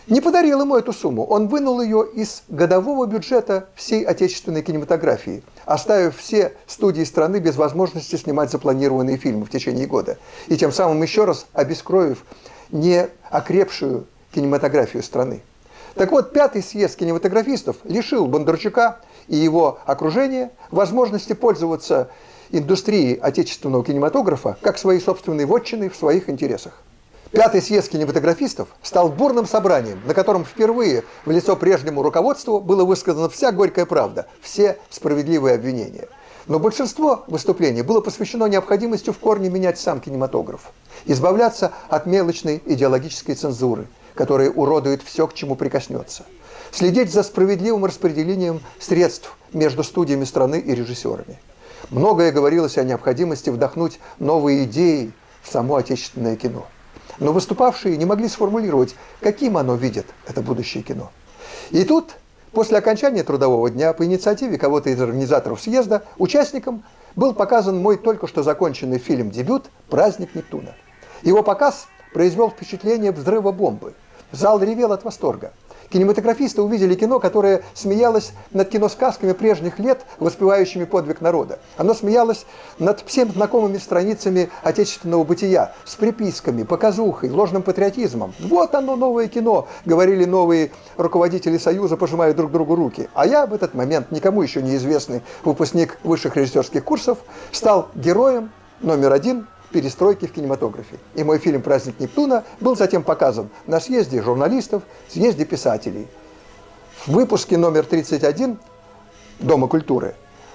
не подарил ему эту сумму. Он вынул ее из годового бюджета всей отечественной кинематографии, оставив все студии страны без возможности снимать запланированные фильмы в течение года. И тем самым еще раз обескровив не окрепшую кинематографию страны. Так вот, пятый съезд кинематографистов лишил Бондарчука и его окружения возможности пользоваться индустрией отечественного кинематографа как своей собственной вотчиной в своих интересах. Пятый съезд кинематографистов стал бурным собранием, на котором впервые в лицо прежнему руководству было высказана вся горькая правда, все справедливые обвинения. Но большинство выступлений было посвящено необходимости в корне менять сам кинематограф, избавляться от мелочной идеологической цензуры, которая уродует все, к чему прикоснется, следить за справедливым распределением средств между студиями страны и режиссерами. Многое говорилось о необходимости вдохнуть новые идеи в само отечественное кино. Но выступавшие не могли сформулировать, каким оно видит, это будущее кино. И тут, после окончания трудового дня, по инициативе кого-то из организаторов съезда, участникам был показан мой только что законченный фильм-дебют «Праздник Нептуна». Его показ произвел впечатление взрыва бомбы. Зал ревел от восторга. Кинематографисты увидели кино, которое смеялось над киносказками прежних лет, воспевающими подвиг народа. Оно смеялось над всеми знакомыми страницами отечественного бытия, с приписками, показухой, ложным патриотизмом. «Вот оно, новое кино», — говорили новые руководители Союза, пожимая друг другу руки. А я в этот момент, никому еще неизвестный выпускник высших режиссерских курсов, стал героем номер один перестройки в кинематографе. И мой фильм «Праздник Нептуна» был затем показан на съезде журналистов, съезде писателей. В выпуске номер тридцать один Дома культуры,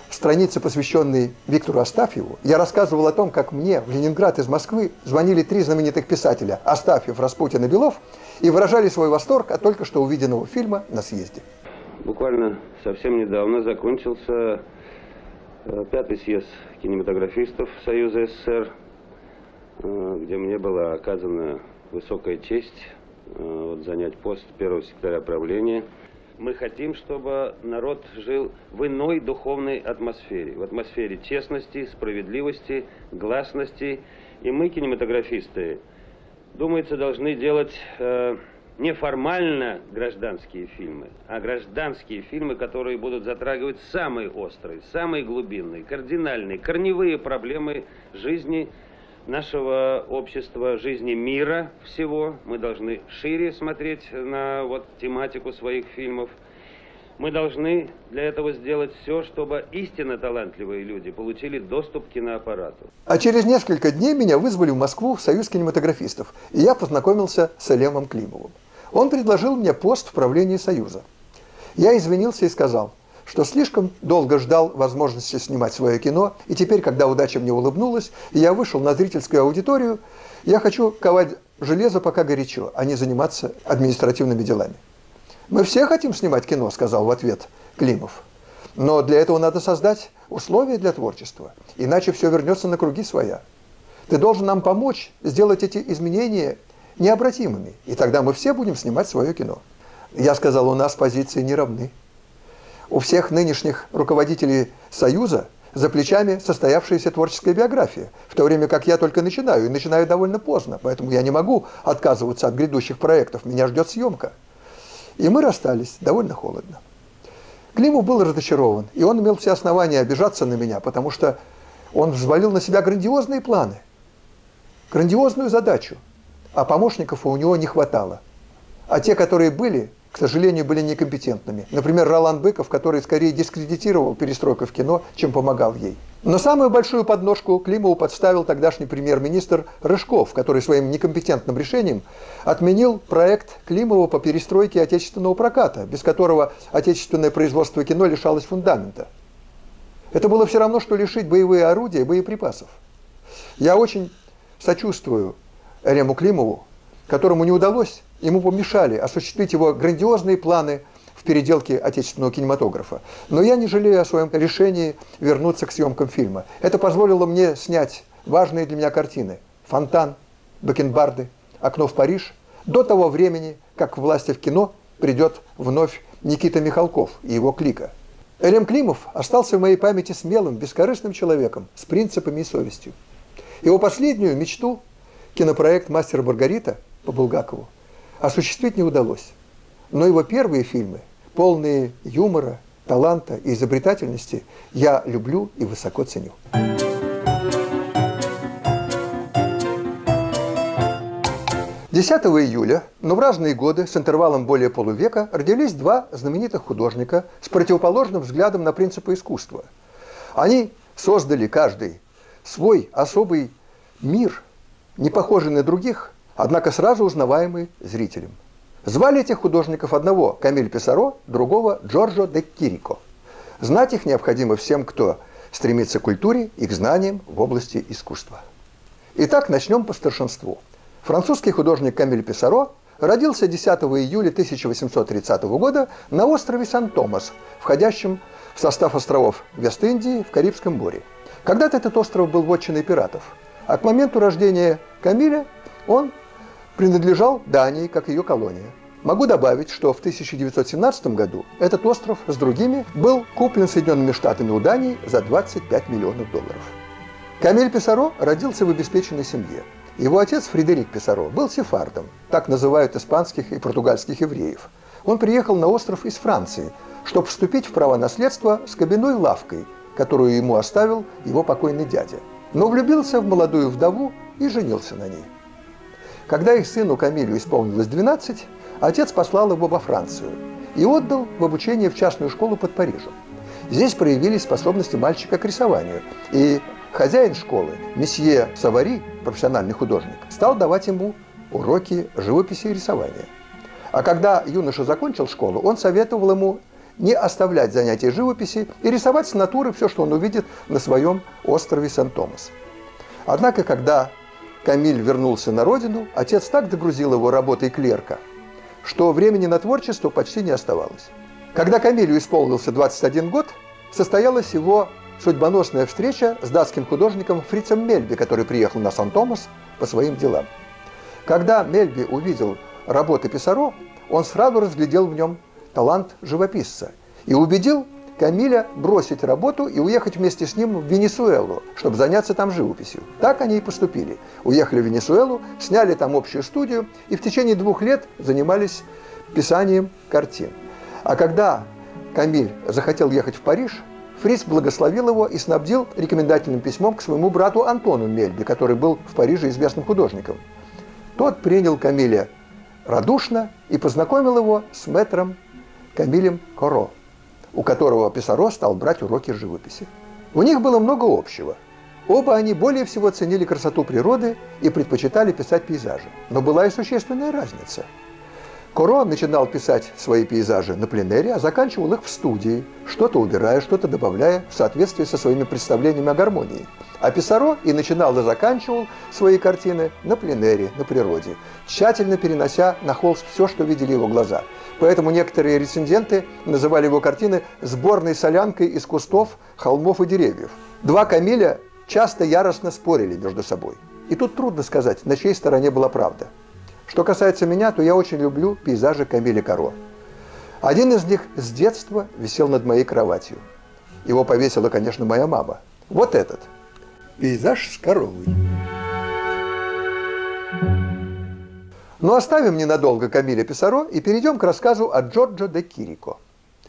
в странице, посвященной Виктору Астафьеву, я рассказывал о том, как мне в Ленинград из Москвы звонили три знаменитых писателя – Астафьев, Распутин и Белов, и выражали свой восторг от только что увиденного фильма на съезде. Буквально совсем недавно закончился пятый съезд кинематографистов Союза СССР, где мне была оказана высокая честь вот, занять пост первого секретаря правления. Мы хотим, чтобы народ жил в иной духовной атмосфере, в атмосфере честности, справедливости, гласности. И мы, кинематографисты, думается, должны делать э, не формально гражданские фильмы, а гражданские фильмы, которые будут затрагивать самые острые, самые глубинные, кардинальные, корневые проблемы жизни нашего общества, жизни мира всего. Мы должны шире смотреть на вот тематику своих фильмов. Мы должны для этого сделать все, чтобы истинно талантливые люди получили доступ к киноаппарату. А через несколько дней меня вызвали в Москву в Союз кинематографистов, и я познакомился с Элемом Климовым. Он предложил мне пост в правлении Союза. Я извинился и сказал, что слишком долго ждал возможности снимать свое кино, и теперь, когда удача мне улыбнулась, и я вышел на зрительскую аудиторию, я хочу ковать железо пока горячо, а не заниматься административными делами. «Мы все хотим снимать кино», — сказал в ответ Климов. «Но для этого надо создать условия для творчества, иначе все вернется на круги своя. Ты должен нам помочь сделать эти изменения необратимыми, и тогда мы все будем снимать свое кино». Я сказал, у нас позиции не равны. У всех нынешних руководителей Союза за плечами состоявшаяся творческая биография, в то время как я только начинаю, и начинаю довольно поздно, поэтому я не могу отказываться от грядущих проектов, меня ждет съемка. И мы расстались довольно холодно. Климов был разочарован, и он имел все основания обижаться на меня, потому что он взвалил на себя грандиозные планы, грандиозную задачу, а помощников у него не хватало. А те, которые были, к сожалению, были некомпетентными. Например, Ролан Быков, который скорее дискредитировал перестройку в кино, чем помогал ей. Но самую большую подножку Климову подставил тогдашний премьер-министр Рыжков, который своим некомпетентным решением отменил проект Климова по перестройке отечественного проката, без которого отечественное производство кино лишалось фундамента. Это было все равно, что лишить боевые орудия и боеприпасов. Я очень сочувствую Элему Климову, которому не удалось, ему помешали осуществить его грандиозные планы в переделке отечественного кинематографа. Но я не жалею о своем решении вернуться к съемкам фильма. Это позволило мне снять важные для меня картины, Фонтан, бакенбарды, окно в Париж, до того времени, как к власти в кино придет вновь Никита Михалков и его клика. Элем Климов остался в моей памяти смелым, бескорыстным человеком с принципами и совестью. Его последнюю мечту, кинопроект «Мастер и Маргарита» по Булгакову, осуществить не удалось. Но его первые фильмы, полные юмора, таланта и изобретательности, я люблю и высоко ценю. десятого июля, но в разные годы, с интервалом более полувека, родились два знаменитых художника с противоположным взглядом на принципы искусства. Они создали каждый свой особый мир, не похожий на других, однако сразу узнаваемый зрителем. Звали этих художников одного Камиль Писарро, другого Джорджо де Кирико. Знать их необходимо всем, кто стремится к культуре и к знаниям в области искусства. Итак, начнем по старшинству. Французский художник Камиль Писарро родился десятого июля тысяча восемьсот тридцатого года на острове Сан-Томас, входящем в состав островов Вест-Индии в Карибском море. Когда-то этот остров был вотчиной пиратов, а к моменту рождения Камиля он принадлежал Дании, как ее колония. Могу добавить, что в тысяча девятьсот семнадцатом году этот остров с другими был куплен Соединенными Штатами у Дании за двадцать пять миллионов долларов. Камиль Писарро родился в обеспеченной семье. Его отец Фредерик Писарро был сефардом, так называют испанских и португальских евреев. Он приехал на остров из Франции, чтобы вступить в право наследства с кабинной лавкой, которую ему оставил его покойный дядя. Но влюбился в молодую вдову и женился на ней. Когда их сыну Камилю исполнилось двенадцать, отец послал его во Францию и отдал в обучение в частную школу под Парижем. Здесь проявились способности мальчика к рисованию, и хозяин школы, месье Савари, профессиональный художник, стал давать ему уроки живописи и рисования. А когда юноша закончил школу, он советовал ему не оставлять занятия живописи и рисовать с натуры все, что он увидит на своем острове Сан-Томас. Однако, когда Камиль вернулся на родину, отец так догрузил его работой клерка, что времени на творчество почти не оставалось. Когда Камилю исполнился двадцать один год, состоялась его судьбоносная встреча с датским художником Фрицем Мельби, который приехал на Сан-Томас по своим делам. Когда Мельби увидел работы Писарро, он сразу разглядел в нем талант живописца и убедил Камиля бросить работу и уехать вместе с ним в Венесуэлу, чтобы заняться там живописью. Так они и поступили. Уехали в Венесуэлу, сняли там общую студию и в течение двух лет занимались писанием картин. А когда Камиль захотел ехать в Париж, Фриц благословил его и снабдил рекомендательным письмом к своему брату Антону Мельби, который был в Париже известным художником. Тот принял Камиля радушно и познакомил его с мэтром Камилем Коро, у которого Писарро стал брать уроки живописи. У них было много общего. Оба они более всего ценили красоту природы и предпочитали писать пейзажи. Но была и существенная разница. Коро начинал писать свои пейзажи на пленэре, а заканчивал их в студии, что-то убирая, что-то добавляя в соответствии со своими представлениями о гармонии. А Писарро и начинал, и заканчивал свои картины на пленэре, на природе, тщательно перенося на холст все, что видели его глаза. Поэтому некоторые рецензенты называли его картины «сборной солянкой из кустов, холмов и деревьев». Два Камиля часто яростно спорили между собой. И тут трудно сказать, на чьей стороне была правда. Что касается меня, то я очень люблю пейзажи Камиля Коро. Один из них с детства висел над моей кроватью. Его повесила, конечно, моя мама. Вот этот. Пейзаж с коровой. Но оставим ненадолго Камиля Писарро и перейдем к рассказу о Джорджо де Кирико.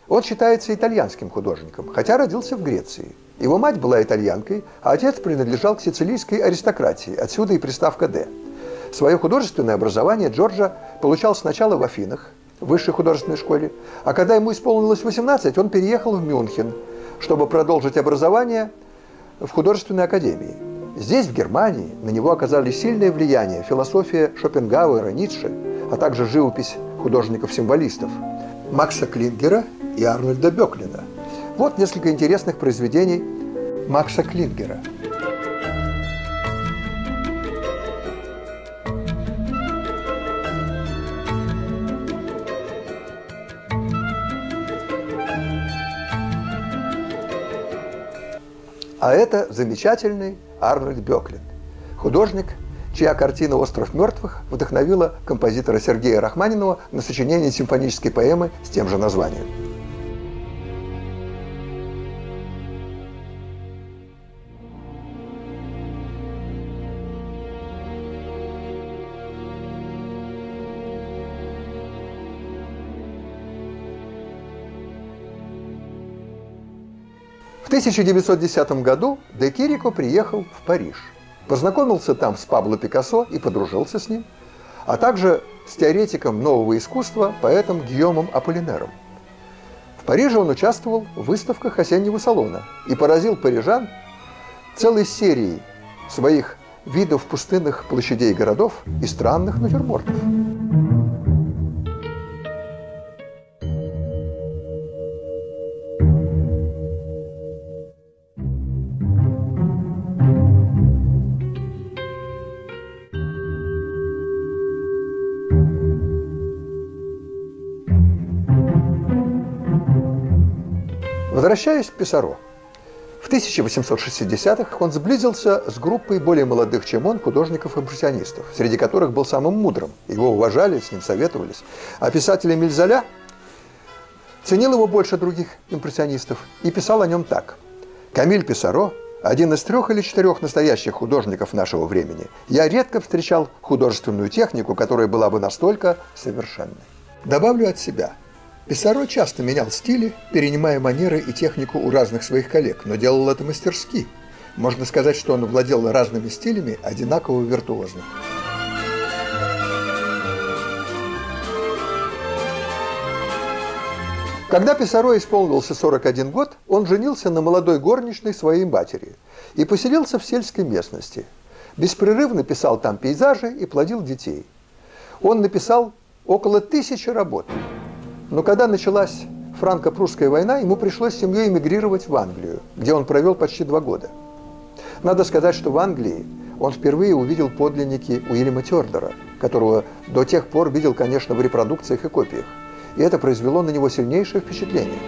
Он считается итальянским художником, хотя родился в Греции. Его мать была итальянкой, а отец принадлежал к сицилийской аристократии, отсюда и приставка «де». Свое художественное образование Джорджо получал сначала в Афинах, в высшей художественной школе, а когда ему исполнилось восемнадцать, он переехал в Мюнхен, чтобы продолжить образование в художественной академии. Здесь, в Германии, на него оказали сильное влияние философия Шопенгауэра, Ницше, а также живопись художников-символистов Макса Клингера и Арнольда Бёклина. Вот несколько интересных произведений Макса Клингера. А это замечательный Арнольд Бёклин, художник, чья картина «Остров мертвых» вдохновила композитора Сергея Рахманинова на сочинение симфонической поэмы с тем же названием. В тысяча девятьсот десятом году де Кирико приехал в Париж. Познакомился там с Пабло Пикассо и подружился с ним, а также с теоретиком нового искусства, поэтом Гийомом Аполлинером. В Париже он участвовал в выставках осеннего салона и поразил парижан целой серией своих видов пустынных площадей городов и странных натюрмортов. Возвращаясь к Писарро, в тысяча восемьсот шестидесятых он сблизился с группой более молодых, чем он, художников-импрессионистов, среди которых был самым мудрым, его уважали, с ним советовались. А писатель Эмиль Золя ценил его больше других импрессионистов и писал о нем так. «Камиль Писарро – один из трех или четырех настоящих художников нашего времени. Я редко встречал художественную технику, которая была бы настолько совершенной». Добавлю от себя. Писарро часто менял стили, перенимая манеры и технику у разных своих коллег, но делал это мастерски. Можно сказать, что он владел разными стилями одинаково виртуозно. Когда Писарро исполнился сорок один год, он женился на молодой горничной своей матери и поселился в сельской местности. Беспрерывно писал там пейзажи и плодил детей. Он написал около тысячи работ. Но когда началась франко-прусская война, ему пришлось с семьей эмигрировать в Англию, где он провел почти два года. Надо сказать, что в Англии он впервые увидел подлинники Уильяма Тердера, которого до тех пор видел, конечно, в репродукциях и копиях. И это произвело на него сильнейшее впечатление.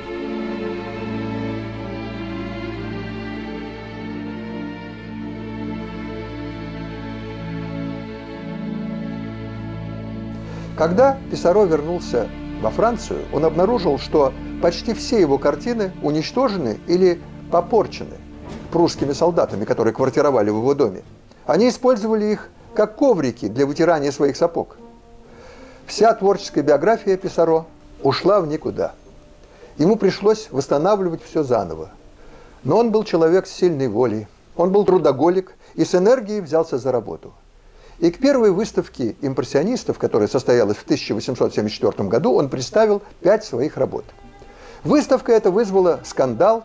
Когда Писарро вернулся во Францию, он обнаружил, что почти все его картины уничтожены или попорчены прусскими солдатами, которые квартировали в его доме. Они использовали их как коврики для вытирания своих сапог. Вся творческая биография Писарро ушла в никуда. Ему пришлось восстанавливать все заново. Но он был человек с сильной волей, он был трудоголик и с энергией взялся за работу. И к первой выставке импрессионистов, которая состоялась в тысяча восемьсот семьдесят четвёртом году, он представил пять своих работ. Выставка эта вызвала скандал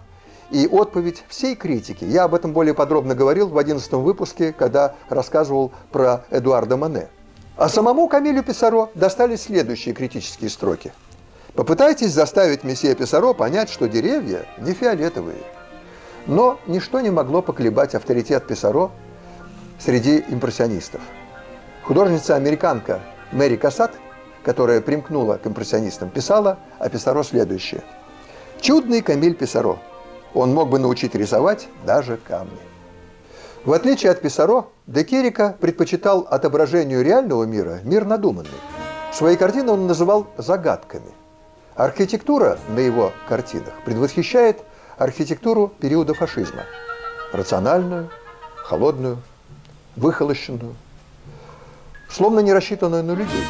и отповедь всей критики. Я об этом более подробно говорил в одиннадцатом выпуске, когда рассказывал про Эдуарда Мане. А самому Камилю Писарро достались следующие критические строки. «Попытайтесь заставить месье Писарро понять, что деревья не фиолетовые». Но ничто не могло поколебать авторитет Писарро среди импрессионистов. Художница-американка Мэри Кассат, которая примкнула к импрессионистам, писала о Писарро следующее. «Чудный Камиль Писарро. Он мог бы научить рисовать даже камни». В отличие от Писарро, де Кирико предпочитал отображению реального мира мир надуманный. Свои картины он называл загадками. Архитектура на его картинах предвосхищает архитектуру периода фашизма. Рациональную, холодную, выхолощенную, словно не рассчитанную на людей.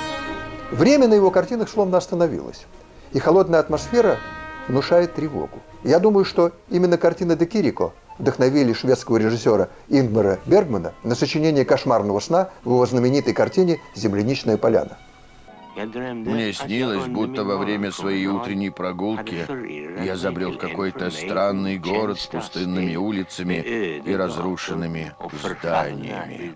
Время на его картинах словно остановилось, и холодная атмосфера внушает тревогу. Я думаю, что именно картины де Кирико вдохновили шведского режиссера Ингмара Бергмана на сочинение «Кошмарного сна» в его знаменитой картине «Земляничная поляна». Мне снилось, будто во время своей утренней прогулки я забрел в какой-то странный город с пустынными улицами и разрушенными зданиями.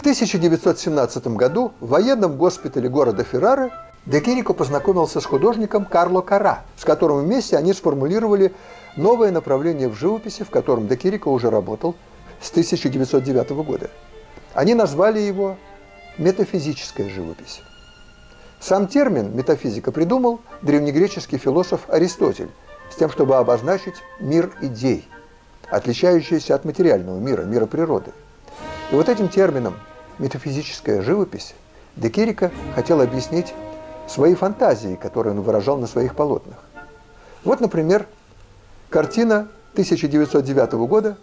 В тысяча девятьсот семнадцатом году в военном госпитале города Феррары де Кирико познакомился с художником Карло Коро, с которым вместе они сформулировали новое направление в живописи, в котором де Кирико уже работал с тысяча девятьсот девятого года. Они назвали его «метафизическая живопись». Сам термин «метафизика» придумал древнегреческий философ Аристотель с тем, чтобы обозначить мир идей, отличающийся от материального мира, мира природы. И вот этим термином «метафизическая живопись» де Кирико хотел объяснить свои фантазии, которые он выражал на своих полотнах. Вот, например, картина тысяча девятьсот девятого года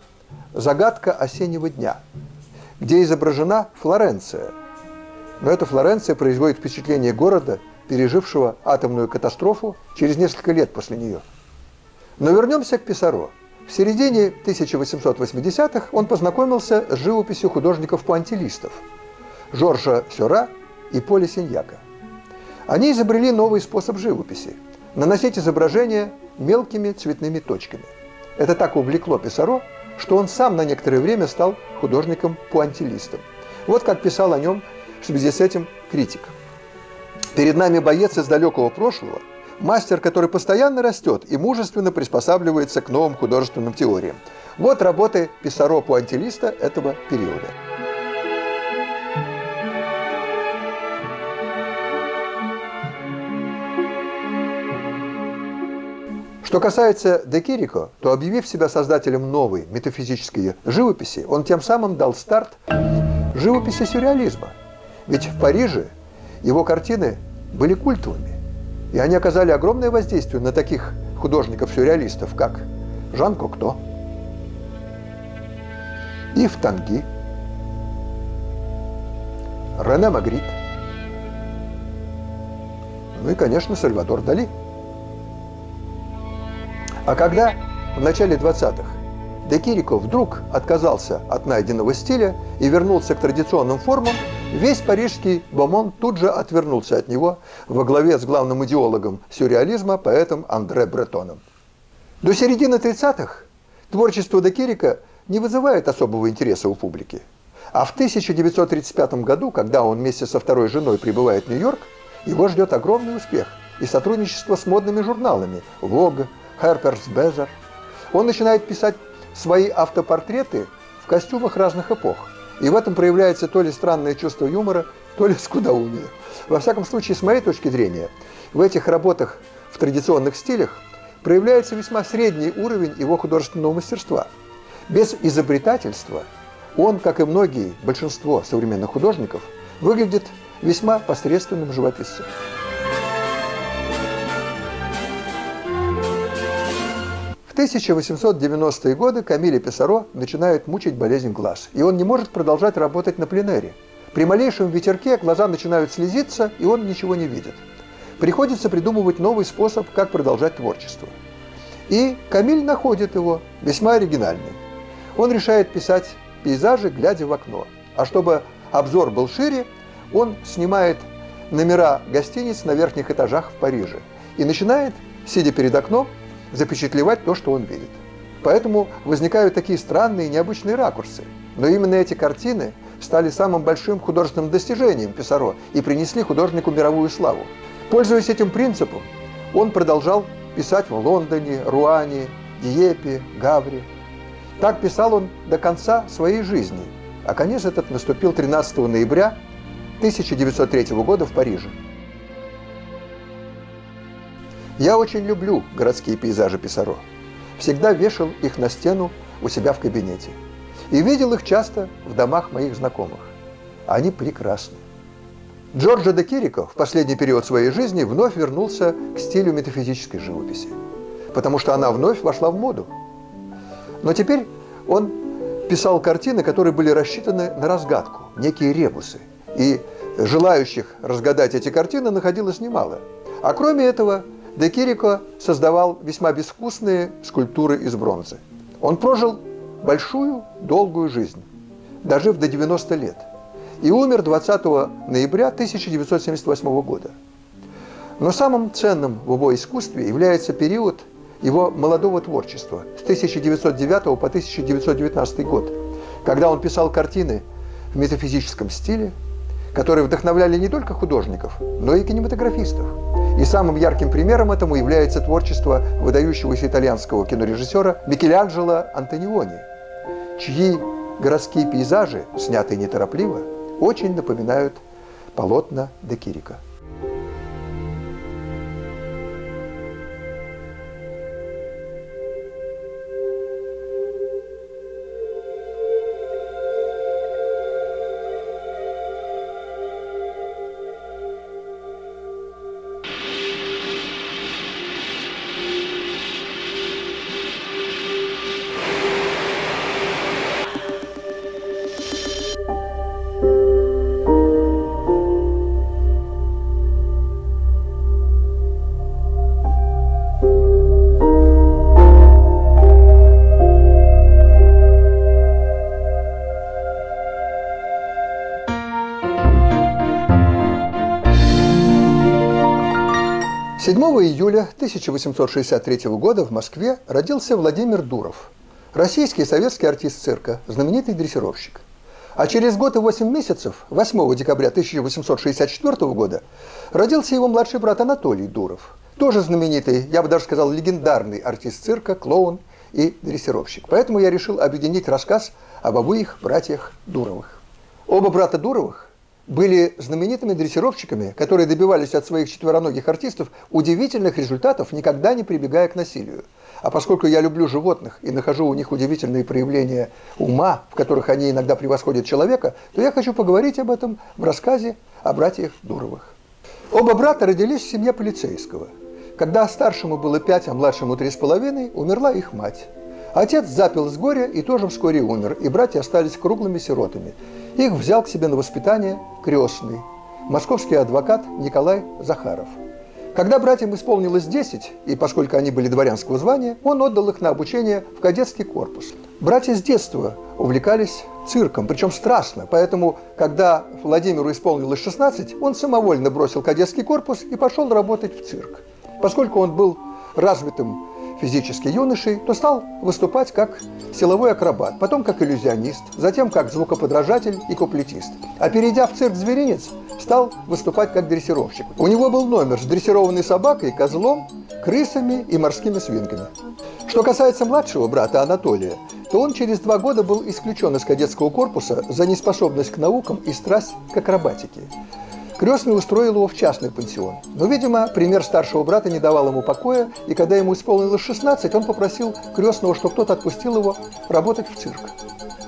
«Загадка осеннего дня», где изображена Флоренция. Но эта Флоренция производит впечатление города, пережившего атомную катастрофу через несколько лет после нее. Но вернемся к Писарро. В середине тысяча восемьсот восьмидесятых он познакомился с живописью художников-пуантилистов Жоржа Сюра и Поля Синьяка. Они изобрели новый способ живописи – наносить изображения мелкими цветными точками. Это так увлекло Писарро, что он сам на некоторое время стал художником-пуантилистом. Вот как писал о нем в связи с этим критик. «Перед нами боец из далекого прошлого, мастер, который постоянно растет и мужественно приспосабливается к новым художественным теориям. Вот работы Писарро-пуантилиста этого периода». Что касается де Кирико, то, объявив себя создателем новой метафизической живописи, он тем самым дал старт живописи сюрреализма. Ведь в Париже его картины были культовыми, и они оказали огромное воздействие на таких художников-сюрреалистов, как Жан Кокто, Ив Танги, Рене Магрит, ну и, конечно, Сальвадор Дали. А когда в начале двадцатых де Кирико вдруг отказался от найденного стиля и вернулся к традиционным формам, весь парижский бомон тут же отвернулся от него во главе с главным идеологом сюрреализма, поэтом Андре Бретоном. До середины тридцатых творчество де Кирико не вызывает особого интереса у публики. А в тысяча девятьсот тридцать пятом году, когда он вместе со второй женой прибывает в Нью-Йорк, его ждет огромный успех и сотрудничество с модными журналами «Vogue», Харперс Безер. Он начинает писать свои автопортреты в костюмах разных эпох. И в этом проявляется то ли странное чувство юмора, то ли скудоумие. Во всяком случае, с моей точки зрения, в этих работах в традиционных стилях проявляется весьма средний уровень его художественного мастерства. Без изобретательства он, как и многие, большинство современных художников, выглядит весьма посредственным живописцем. В тысяча восемьсот девяностые годы Камиля Писарро начинает мучить болезнь глаз, и он не может продолжать работать на пленэре. При малейшем ветерке глаза начинают слезиться, и он ничего не видит. Приходится придумывать новый способ, как продолжать творчество. И Камиль находит его, весьма оригинальный. Он решает писать пейзажи, глядя в окно. А чтобы обзор был шире, он снимает номера гостиниц на верхних этажах в Париже и начинает, сидя перед окном, запечатлевать то, что он видит. Поэтому возникают такие странные и необычные ракурсы. Но именно эти картины стали самым большим художественным достижением Писарро и принесли художнику мировую славу. Пользуясь этим принципом, он продолжал писать в Лондоне, Руане, Диепе, Гавре. Так писал он до конца своей жизни, а конец этот наступил тринадцатого ноября тысяча девятьсот третьего года в Париже. Я очень люблю городские пейзажи Писарро. Всегда вешал их на стену у себя в кабинете. И видел их часто в домах моих знакомых. Они прекрасны. Джорджо де Кирико в последний период своей жизни вновь вернулся к стилю метафизической живописи, потому что она вновь вошла в моду. Но теперь он писал картины, которые были рассчитаны на разгадку, некие ребусы. И желающих разгадать эти картины находилось немало. А кроме этого, де Кирико создавал весьма безвкусные скульптуры из бронзы. Он прожил большую, долгую жизнь, дожив до девяноста лет, и умер двадцатого ноября тысяча девятьсот семьдесят восьмого года. Но самым ценным в его искусстве является период его молодого творчества с тысяча девятьсот девятого по тысяча девятьсот девятнадцатый год, когда он писал картины в метафизическом стиле, которые вдохновляли не только художников, но и кинематографистов. И самым ярким примером этому является творчество выдающегося итальянского кинорежиссера Микеланджело Антониони, чьи городские пейзажи, снятые неторопливо, очень напоминают полотна де Кирико. седьмого июля тысяча восемьсот шестьдесят третьего года в Москве родился Владимир Дуров, российский и советский артист цирка, знаменитый дрессировщик. А через год и восемь месяцев, восьмого декабря тысяча восемьсот шестьдесят четвёртого года, родился его младший брат Анатолий Дуров, тоже знаменитый, я бы даже сказал, легендарный артист цирка, клоун и дрессировщик. Поэтому я решил объединить рассказ об обоих братьях Дуровых. Оба брата Дуровых были знаменитыми дрессировщиками, которые добивались от своих четвероногих артистов удивительных результатов, никогда не прибегая к насилию. А поскольку я люблю животных и нахожу у них удивительные проявления ума, в которых они иногда превосходят человека, то я хочу поговорить об этом в рассказе о братьях Дуровых. Оба брата родились в семье полицейского. Когда старшему было пять, а младшему три с половиной, умерла их мать. Отец запил с горя и тоже вскоре умер, и братья остались круглыми сиротами. Их взял к себе на воспитание крестный, московский адвокат Николай Захаров. Когда братьям исполнилось десять, и поскольку они были дворянского звания, он отдал их на обучение в кадетский корпус. Братья с детства увлекались цирком, причем страстно, поэтому, когда Владимиру исполнилось шестнадцать, он самовольно бросил кадетский корпус и пошел работать в цирк. Поскольку он был развитым физически юношей, то стал выступать как силовой акробат, потом как иллюзионист, затем как звукоподражатель и куплетист. А перейдя в цирк «Зверинец», стал выступать как дрессировщик. У него был номер с дрессированной собакой, козлом, крысами и морскими свинками. Что касается младшего брата Анатолия, то он через два года был исключен из кадетского корпуса за неспособность к наукам и страсть к акробатике. Крестный устроил его в частный пансион, но, видимо, пример старшего брата не давал ему покоя, и когда ему исполнилось шестнадцать, он попросил крестного, чтобы тот отпустил его работать в цирк.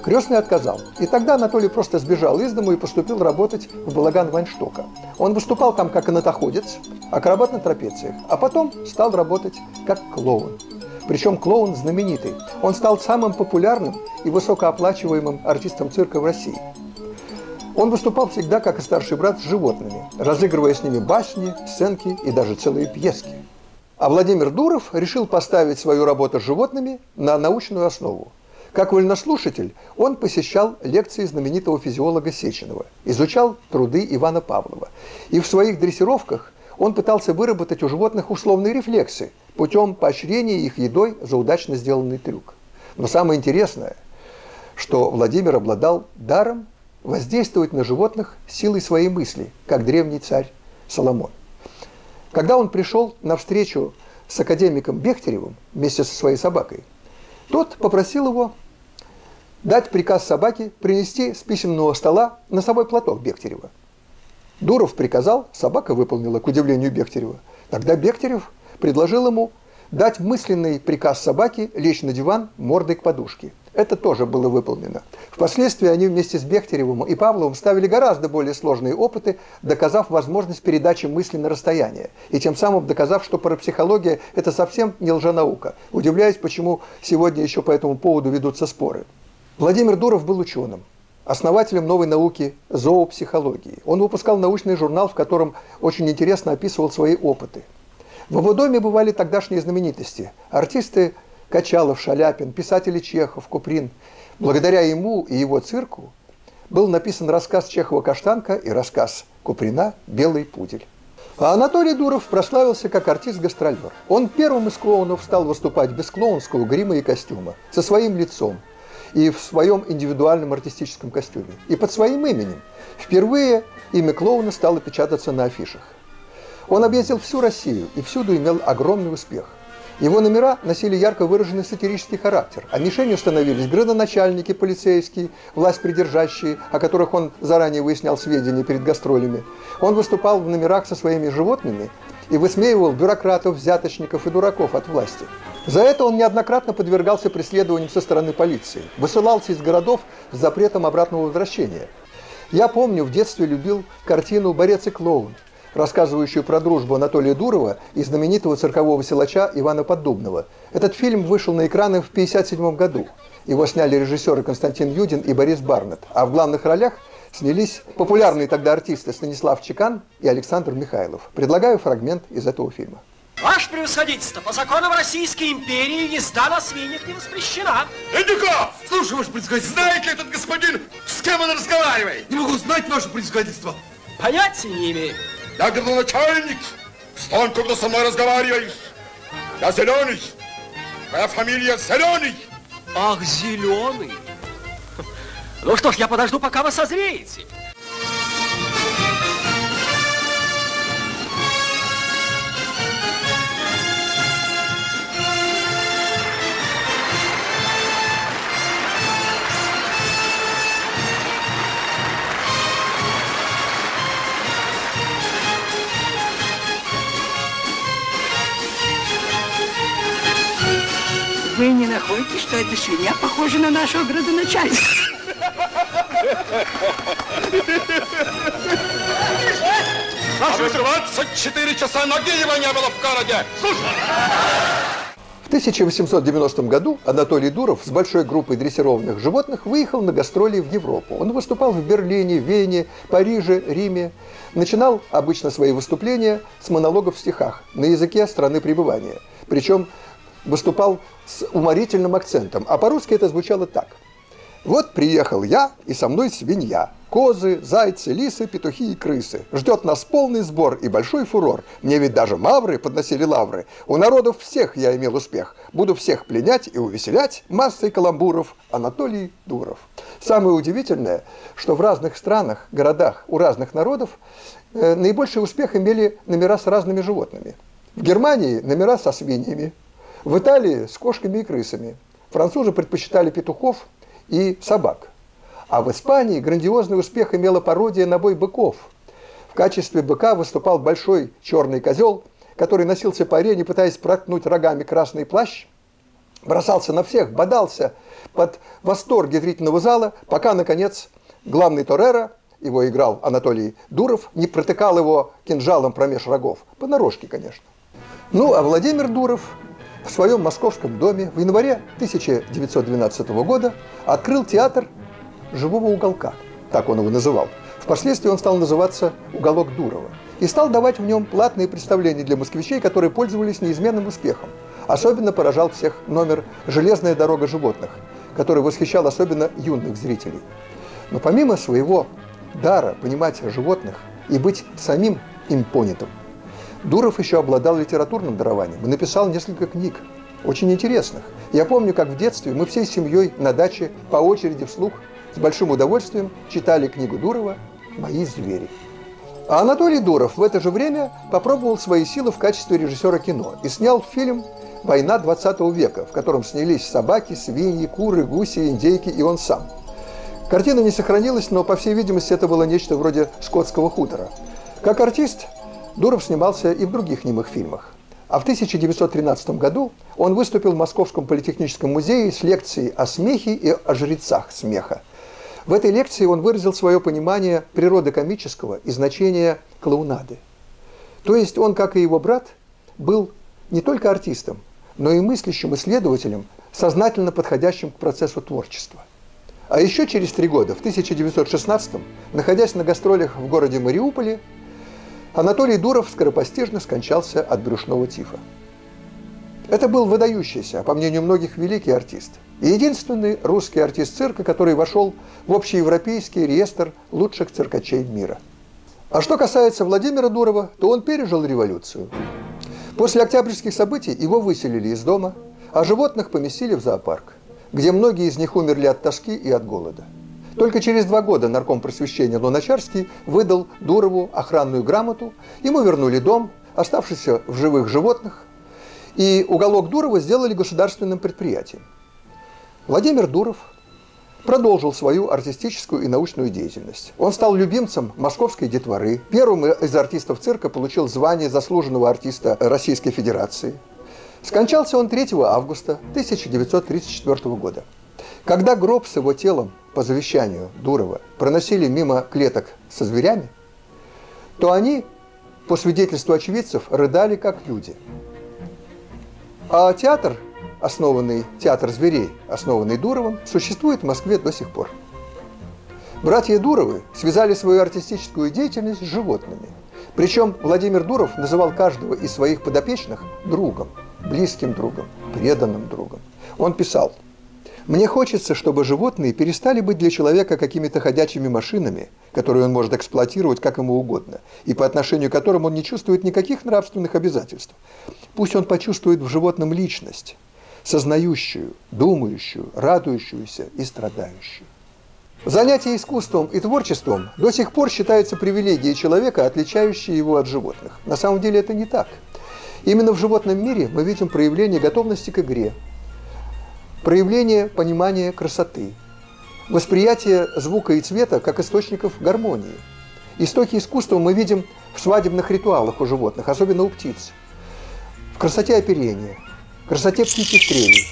Крестный отказал, и тогда Анатолий просто сбежал из дому и поступил работать в балаган Вайнштока. Он выступал там как канатоходец, акробат на трапециях, а потом стал работать как клоун. Причем клоун знаменитый. Он стал самым популярным и высокооплачиваемым артистом цирка в России. Он выступал всегда, как и старший брат, с животными, разыгрывая с ними басни, сценки и даже целые пьески. А Владимир Дуров решил поставить свою работу с животными на научную основу. Как вольнослушатель, он посещал лекции знаменитого физиолога Сеченова, изучал труды Ивана Павлова. И в своих дрессировках он пытался выработать у животных условные рефлексы путем поощрения их едой за удачно сделанный трюк. Но самое интересное, что Владимир обладал даром воздействовать на животных силой своей мысли, как древний царь Соломон. Когда он пришел на встречу с академиком Бехтеревым вместе со своей собакой, тот попросил его дать приказ собаке принести с письменного стола носовой платок Бехтерева. Дуров приказал, собака выполнила, к удивлению Бехтерева. Тогда Бехтерев предложил ему дать мысленный приказ собаке лечь на диван мордой к подушке. Это тоже было выполнено. Впоследствии они вместе с Бехтеревым и Павловым ставили гораздо более сложные опыты, доказав возможность передачи мысли на расстояние. И тем самым доказав, что парапсихология – это совсем не лженаука. Удивляюсь, почему сегодня еще по этому поводу ведутся споры. Владимир Дуров был ученым, основателем новой науки зоопсихологии. Он выпускал научный журнал, в котором очень интересно описывал свои опыты. В его доме бывали тогдашние знаменитости – артисты Качалов, Шаляпин, писатели Чехов, Куприн. Благодаря ему и его цирку был написан рассказ Чехова «Каштанка» и рассказ Куприна «Белый пудель». А Анатолий Дуров прославился как артист-гастролер. Он первым из клоунов стал выступать без клоунского грима и костюма, со своим лицом. и в своем индивидуальном артистическом костюме, и под своим именем. Впервые имя клоуна стало печататься на афишах. Он объездил всю Россию и всюду имел огромный успех. Его номера носили ярко выраженный сатирический характер, а мишенью становились градоначальники, полицейские, власть придержащие, о которых он заранее выяснял сведения перед гастролями. Он выступал в номерах со своими животными и высмеивал бюрократов, взяточников и дураков от власти. За это он неоднократно подвергался преследованиям со стороны полиции, высылался из городов с запретом обратного возвращения. Я помню, в детстве любил картину «Борец и клоун», рассказывающую про дружбу Анатолия Дурова и знаменитого циркового силача Ивана Поддубного. Этот фильм вышел на экраны в тысяча девятьсот пятьдесят седьмом году. Его сняли режиссеры Константин Юдин и Борис Барнетт, а в главных ролях снялись популярные тогда артисты Станислав Чекан и Александр Михайлов. Предлагаю фрагмент из этого фильма. Ваше превосходительство, по законам Российской империи езда на свиньях не воспрещена. Эдика! Слушай, ваше превосходительство. Знаете ли этот господин, с кем он разговаривает? Не могу знать, ваше превосходительство. Понятия не имею. Я градоначальник, встань, когда со мной разговариваешь. Я Зеленый, моя фамилия Зеленый. Ах, Зеленый. Ну что ж, я подожду, пока вы созреете. Вы не находите, что эта свинья похожа на нашего градоначальника? двадцать четыре часа ноги его не было в городе! В тысяча восемьсот девяностом году Анатолий Дуров с большой группой дрессированных животных выехал на гастроли в Европу. Он выступал в Берлине, Вене, Париже, Риме. Начинал обычно свои выступления с монологов в стихах на языке страны пребывания. Причем выступал с уморительным акцентом, а по-русски это звучало так. Вот приехал я, и со мной свинья. Козы, зайцы, лисы, петухи и крысы. Ждет нас полный сбор и большой фурор. Мне ведь даже мавры подносили лавры. У народов всех я имел успех. Буду всех пленять и увеселять массой каламбуров. Анатолий Дуров. Самое удивительное, что в разных странах, городах, у разных народов э, наибольший успех имели номера с разными животными. В Германии номера со свиньями. В Италии с кошками и крысами. Французы предпочитали петухов и собак. А в Испании грандиозный успех имела пародия на бой быков. В качестве быка выступал большой черный козел, который носился по арене, пытаясь проткнуть рогами красный плащ, бросался на всех, бодался под восторги зрительного зала, пока, наконец, главный тореро, его играл Анатолий Дуров, не протыкал его кинжалом промеж рогов. Понарошке, конечно. Ну, а Владимир Дуров в своем московском доме в январе тысяча девятьсот двенадцатого года открыл театр «Живого уголка», так он его называл. Впоследствии он стал называться «Уголок Дурова» и стал давать в нем платные представления для москвичей, которые пользовались неизменным успехом. Особенно поражал всех номер «Железная дорога животных», который восхищал особенно юных зрителей. Но помимо своего дара понимать животных и быть самим импонентом, Дуров еще обладал литературным дарованием и написал несколько книг, очень интересных. Я помню, как в детстве мы всей семьей на даче по очереди вслух с большим удовольствием читали книгу Дурова «Мои звери». А Анатолий Дуров в это же время попробовал свои силы в качестве режиссера кино и снял фильм «Война двадцатого века», в котором снялись собаки, свиньи, куры, гуси, индейки и он сам. Картина не сохранилась, но, по всей видимости, это было нечто вроде «Скотского хутора». Как артист Дуров снимался и в других немых фильмах. А в тысяча девятьсот тринадцатом году он выступил в Московском политехническом музее с лекцией о смехе и о жрецах смеха. В этой лекции он выразил свое понимание природы комического и значения клоунады. То есть он, как и его брат, был не только артистом, но и мыслящим исследователем, сознательно подходящим к процессу творчества. А еще через три года, в тысяча девятьсот шестнадцатом, находясь на гастролях в городе Мариуполе, Анатолий Дуров скоропостижно скончался от брюшного тифа. Это был выдающийся, по мнению многих, великий артист. И единственный русский артист цирка, который вошел в общеевропейский реестр лучших циркачей мира. А что касается Владимира Дурова, то он пережил революцию. После октябрьских событий его выселили из дома, а животных поместили в зоопарк. где многие из них умерли от тоски и от голода. Только через два года нарком просвещения Луначарский выдал Дурову охранную грамоту, ему вернули дом, оставшийся в живых животных, и уголок Дурова сделали государственным предприятием. Владимир Дуров продолжил свою артистическую и научную деятельность. Он стал любимцем московской детворы, первым из артистов цирка получил звание заслуженного артиста Российской Федерации. Скончался он третьего августа тысяча девятьсот тридцать четвёртого года. Когда гроб с его телом по завещанию Дурова проносили мимо клеток со зверями, то они, по свидетельству очевидцев, рыдали как люди. А театр, основанный, театр зверей, основанный Дуровым, существует в Москве до сих пор. Братья Дуровы связали свою артистическую деятельность с животными. Причем Владимир Дуров называл каждого из своих подопечных другом, близким другом, преданным другом. Он писал: «Мне хочется, чтобы животные перестали быть для человека какими-то ходячими машинами, которые он может эксплуатировать как ему угодно, и по отношению к которым он не чувствует никаких нравственных обязательств. Пусть он почувствует в животном личность, сознающую, думающую, радующуюся и страдающую». Занятие искусством и творчеством до сих пор считается привилегией человека, отличающей его от животных. На самом деле это не так. Именно в животном мире мы видим проявление готовности к игре, проявление понимания красоты, восприятие звука и цвета как источников гармонии. Истоки искусства мы видим в свадебных ритуалах у животных, особенно у птиц, в красоте оперения, в красоте птичьих трелей,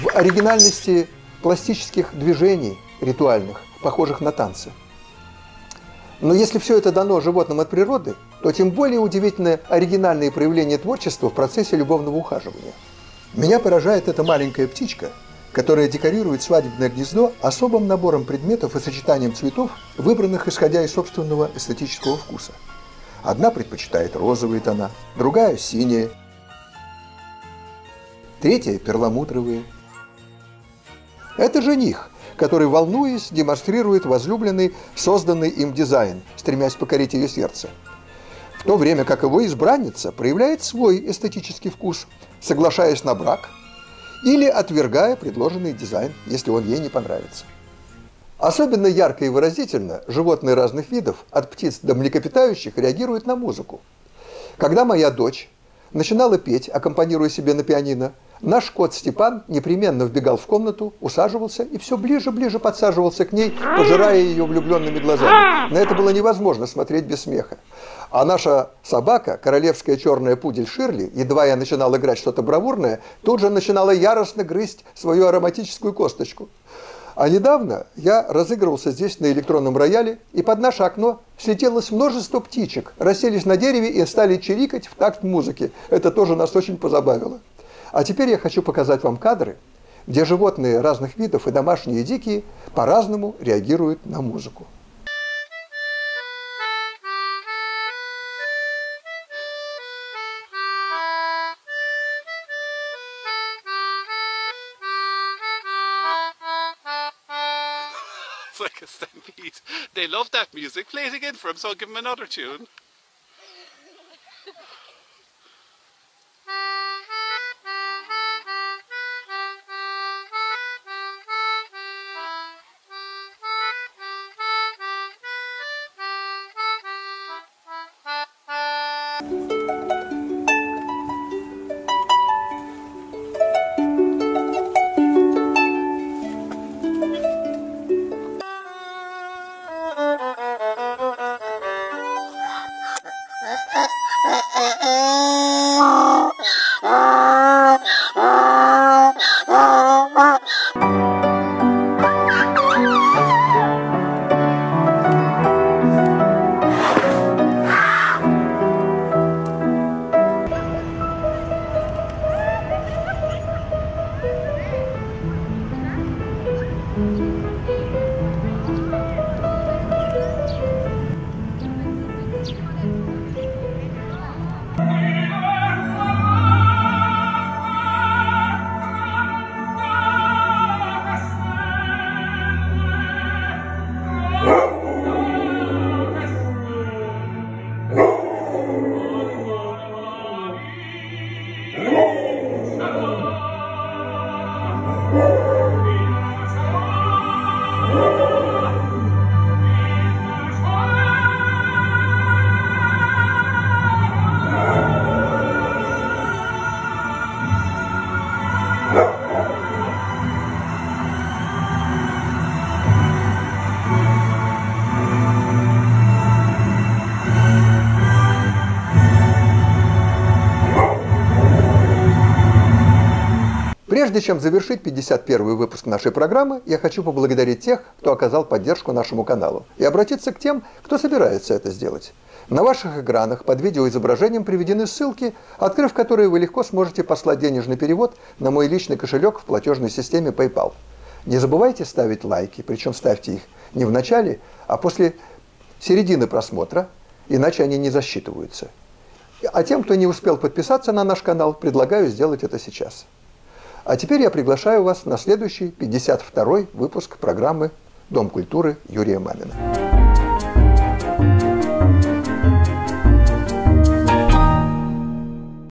в оригинальности пластических движений ритуальных, похожих на танцы. Но если все это дано животным от природы, то тем более удивительны оригинальные проявления творчества в процессе любовного ухаживания. Меня поражает эта маленькая птичка, которая декорирует свадебное гнездо особым набором предметов и сочетанием цветов, выбранных исходя из собственного эстетического вкуса. Одна предпочитает розовые тона, другая – синие, третья – перламутровые. Это жених, который, волнуясь, демонстрирует возлюбленный, созданный им дизайн, стремясь покорить ее сердце. В то время как его избранница проявляет свой эстетический вкус, соглашаясь на брак или отвергая предложенный дизайн, если он ей не понравится. Особенно ярко и выразительно животные разных видов, от птиц до млекопитающих, реагируют на музыку. Когда моя дочь начинала петь, аккомпанируя себе на пианино, наш кот Степан непременно вбегал в комнату, усаживался и все ближе-ближе подсаживался к ней, пожирая ее влюбленными глазами. На это было невозможно смотреть без смеха. А наша собака, королевская черная пудель Ширли, едва я начинал играть что-то бравурное, тут же начинала яростно грызть свою ароматическую косточку. А недавно я разыгрывался здесь на электронном рояле, и под наше окно слетелось множество птичек, расселись на дереве и стали чирикать в такт музыки. Это тоже нас очень позабавило. А теперь я хочу показать вам кадры, где животные разных видов, и домашние, и дикие, по-разному реагируют на музыку. They love that music. Play it again for him, so I'll give him another tune. Прежде чем завершить пятьдесят первый выпуск нашей программы, я хочу поблагодарить тех, кто оказал поддержку нашему каналу, и обратиться к тем, кто собирается это сделать. На ваших экранах под видеоизображением приведены ссылки, открыв которые вы легко сможете послать денежный перевод на мой личный кошелек в платежной системе PayPal. Не забывайте ставить лайки, причем ставьте их не в начале, а после середины просмотра, иначе они не засчитываются. А тем, кто не успел подписаться на наш канал, предлагаю сделать это сейчас. А теперь я приглашаю вас на следующий пятьдесят второй выпуск программы «Дом культуры» Юрия Мамина.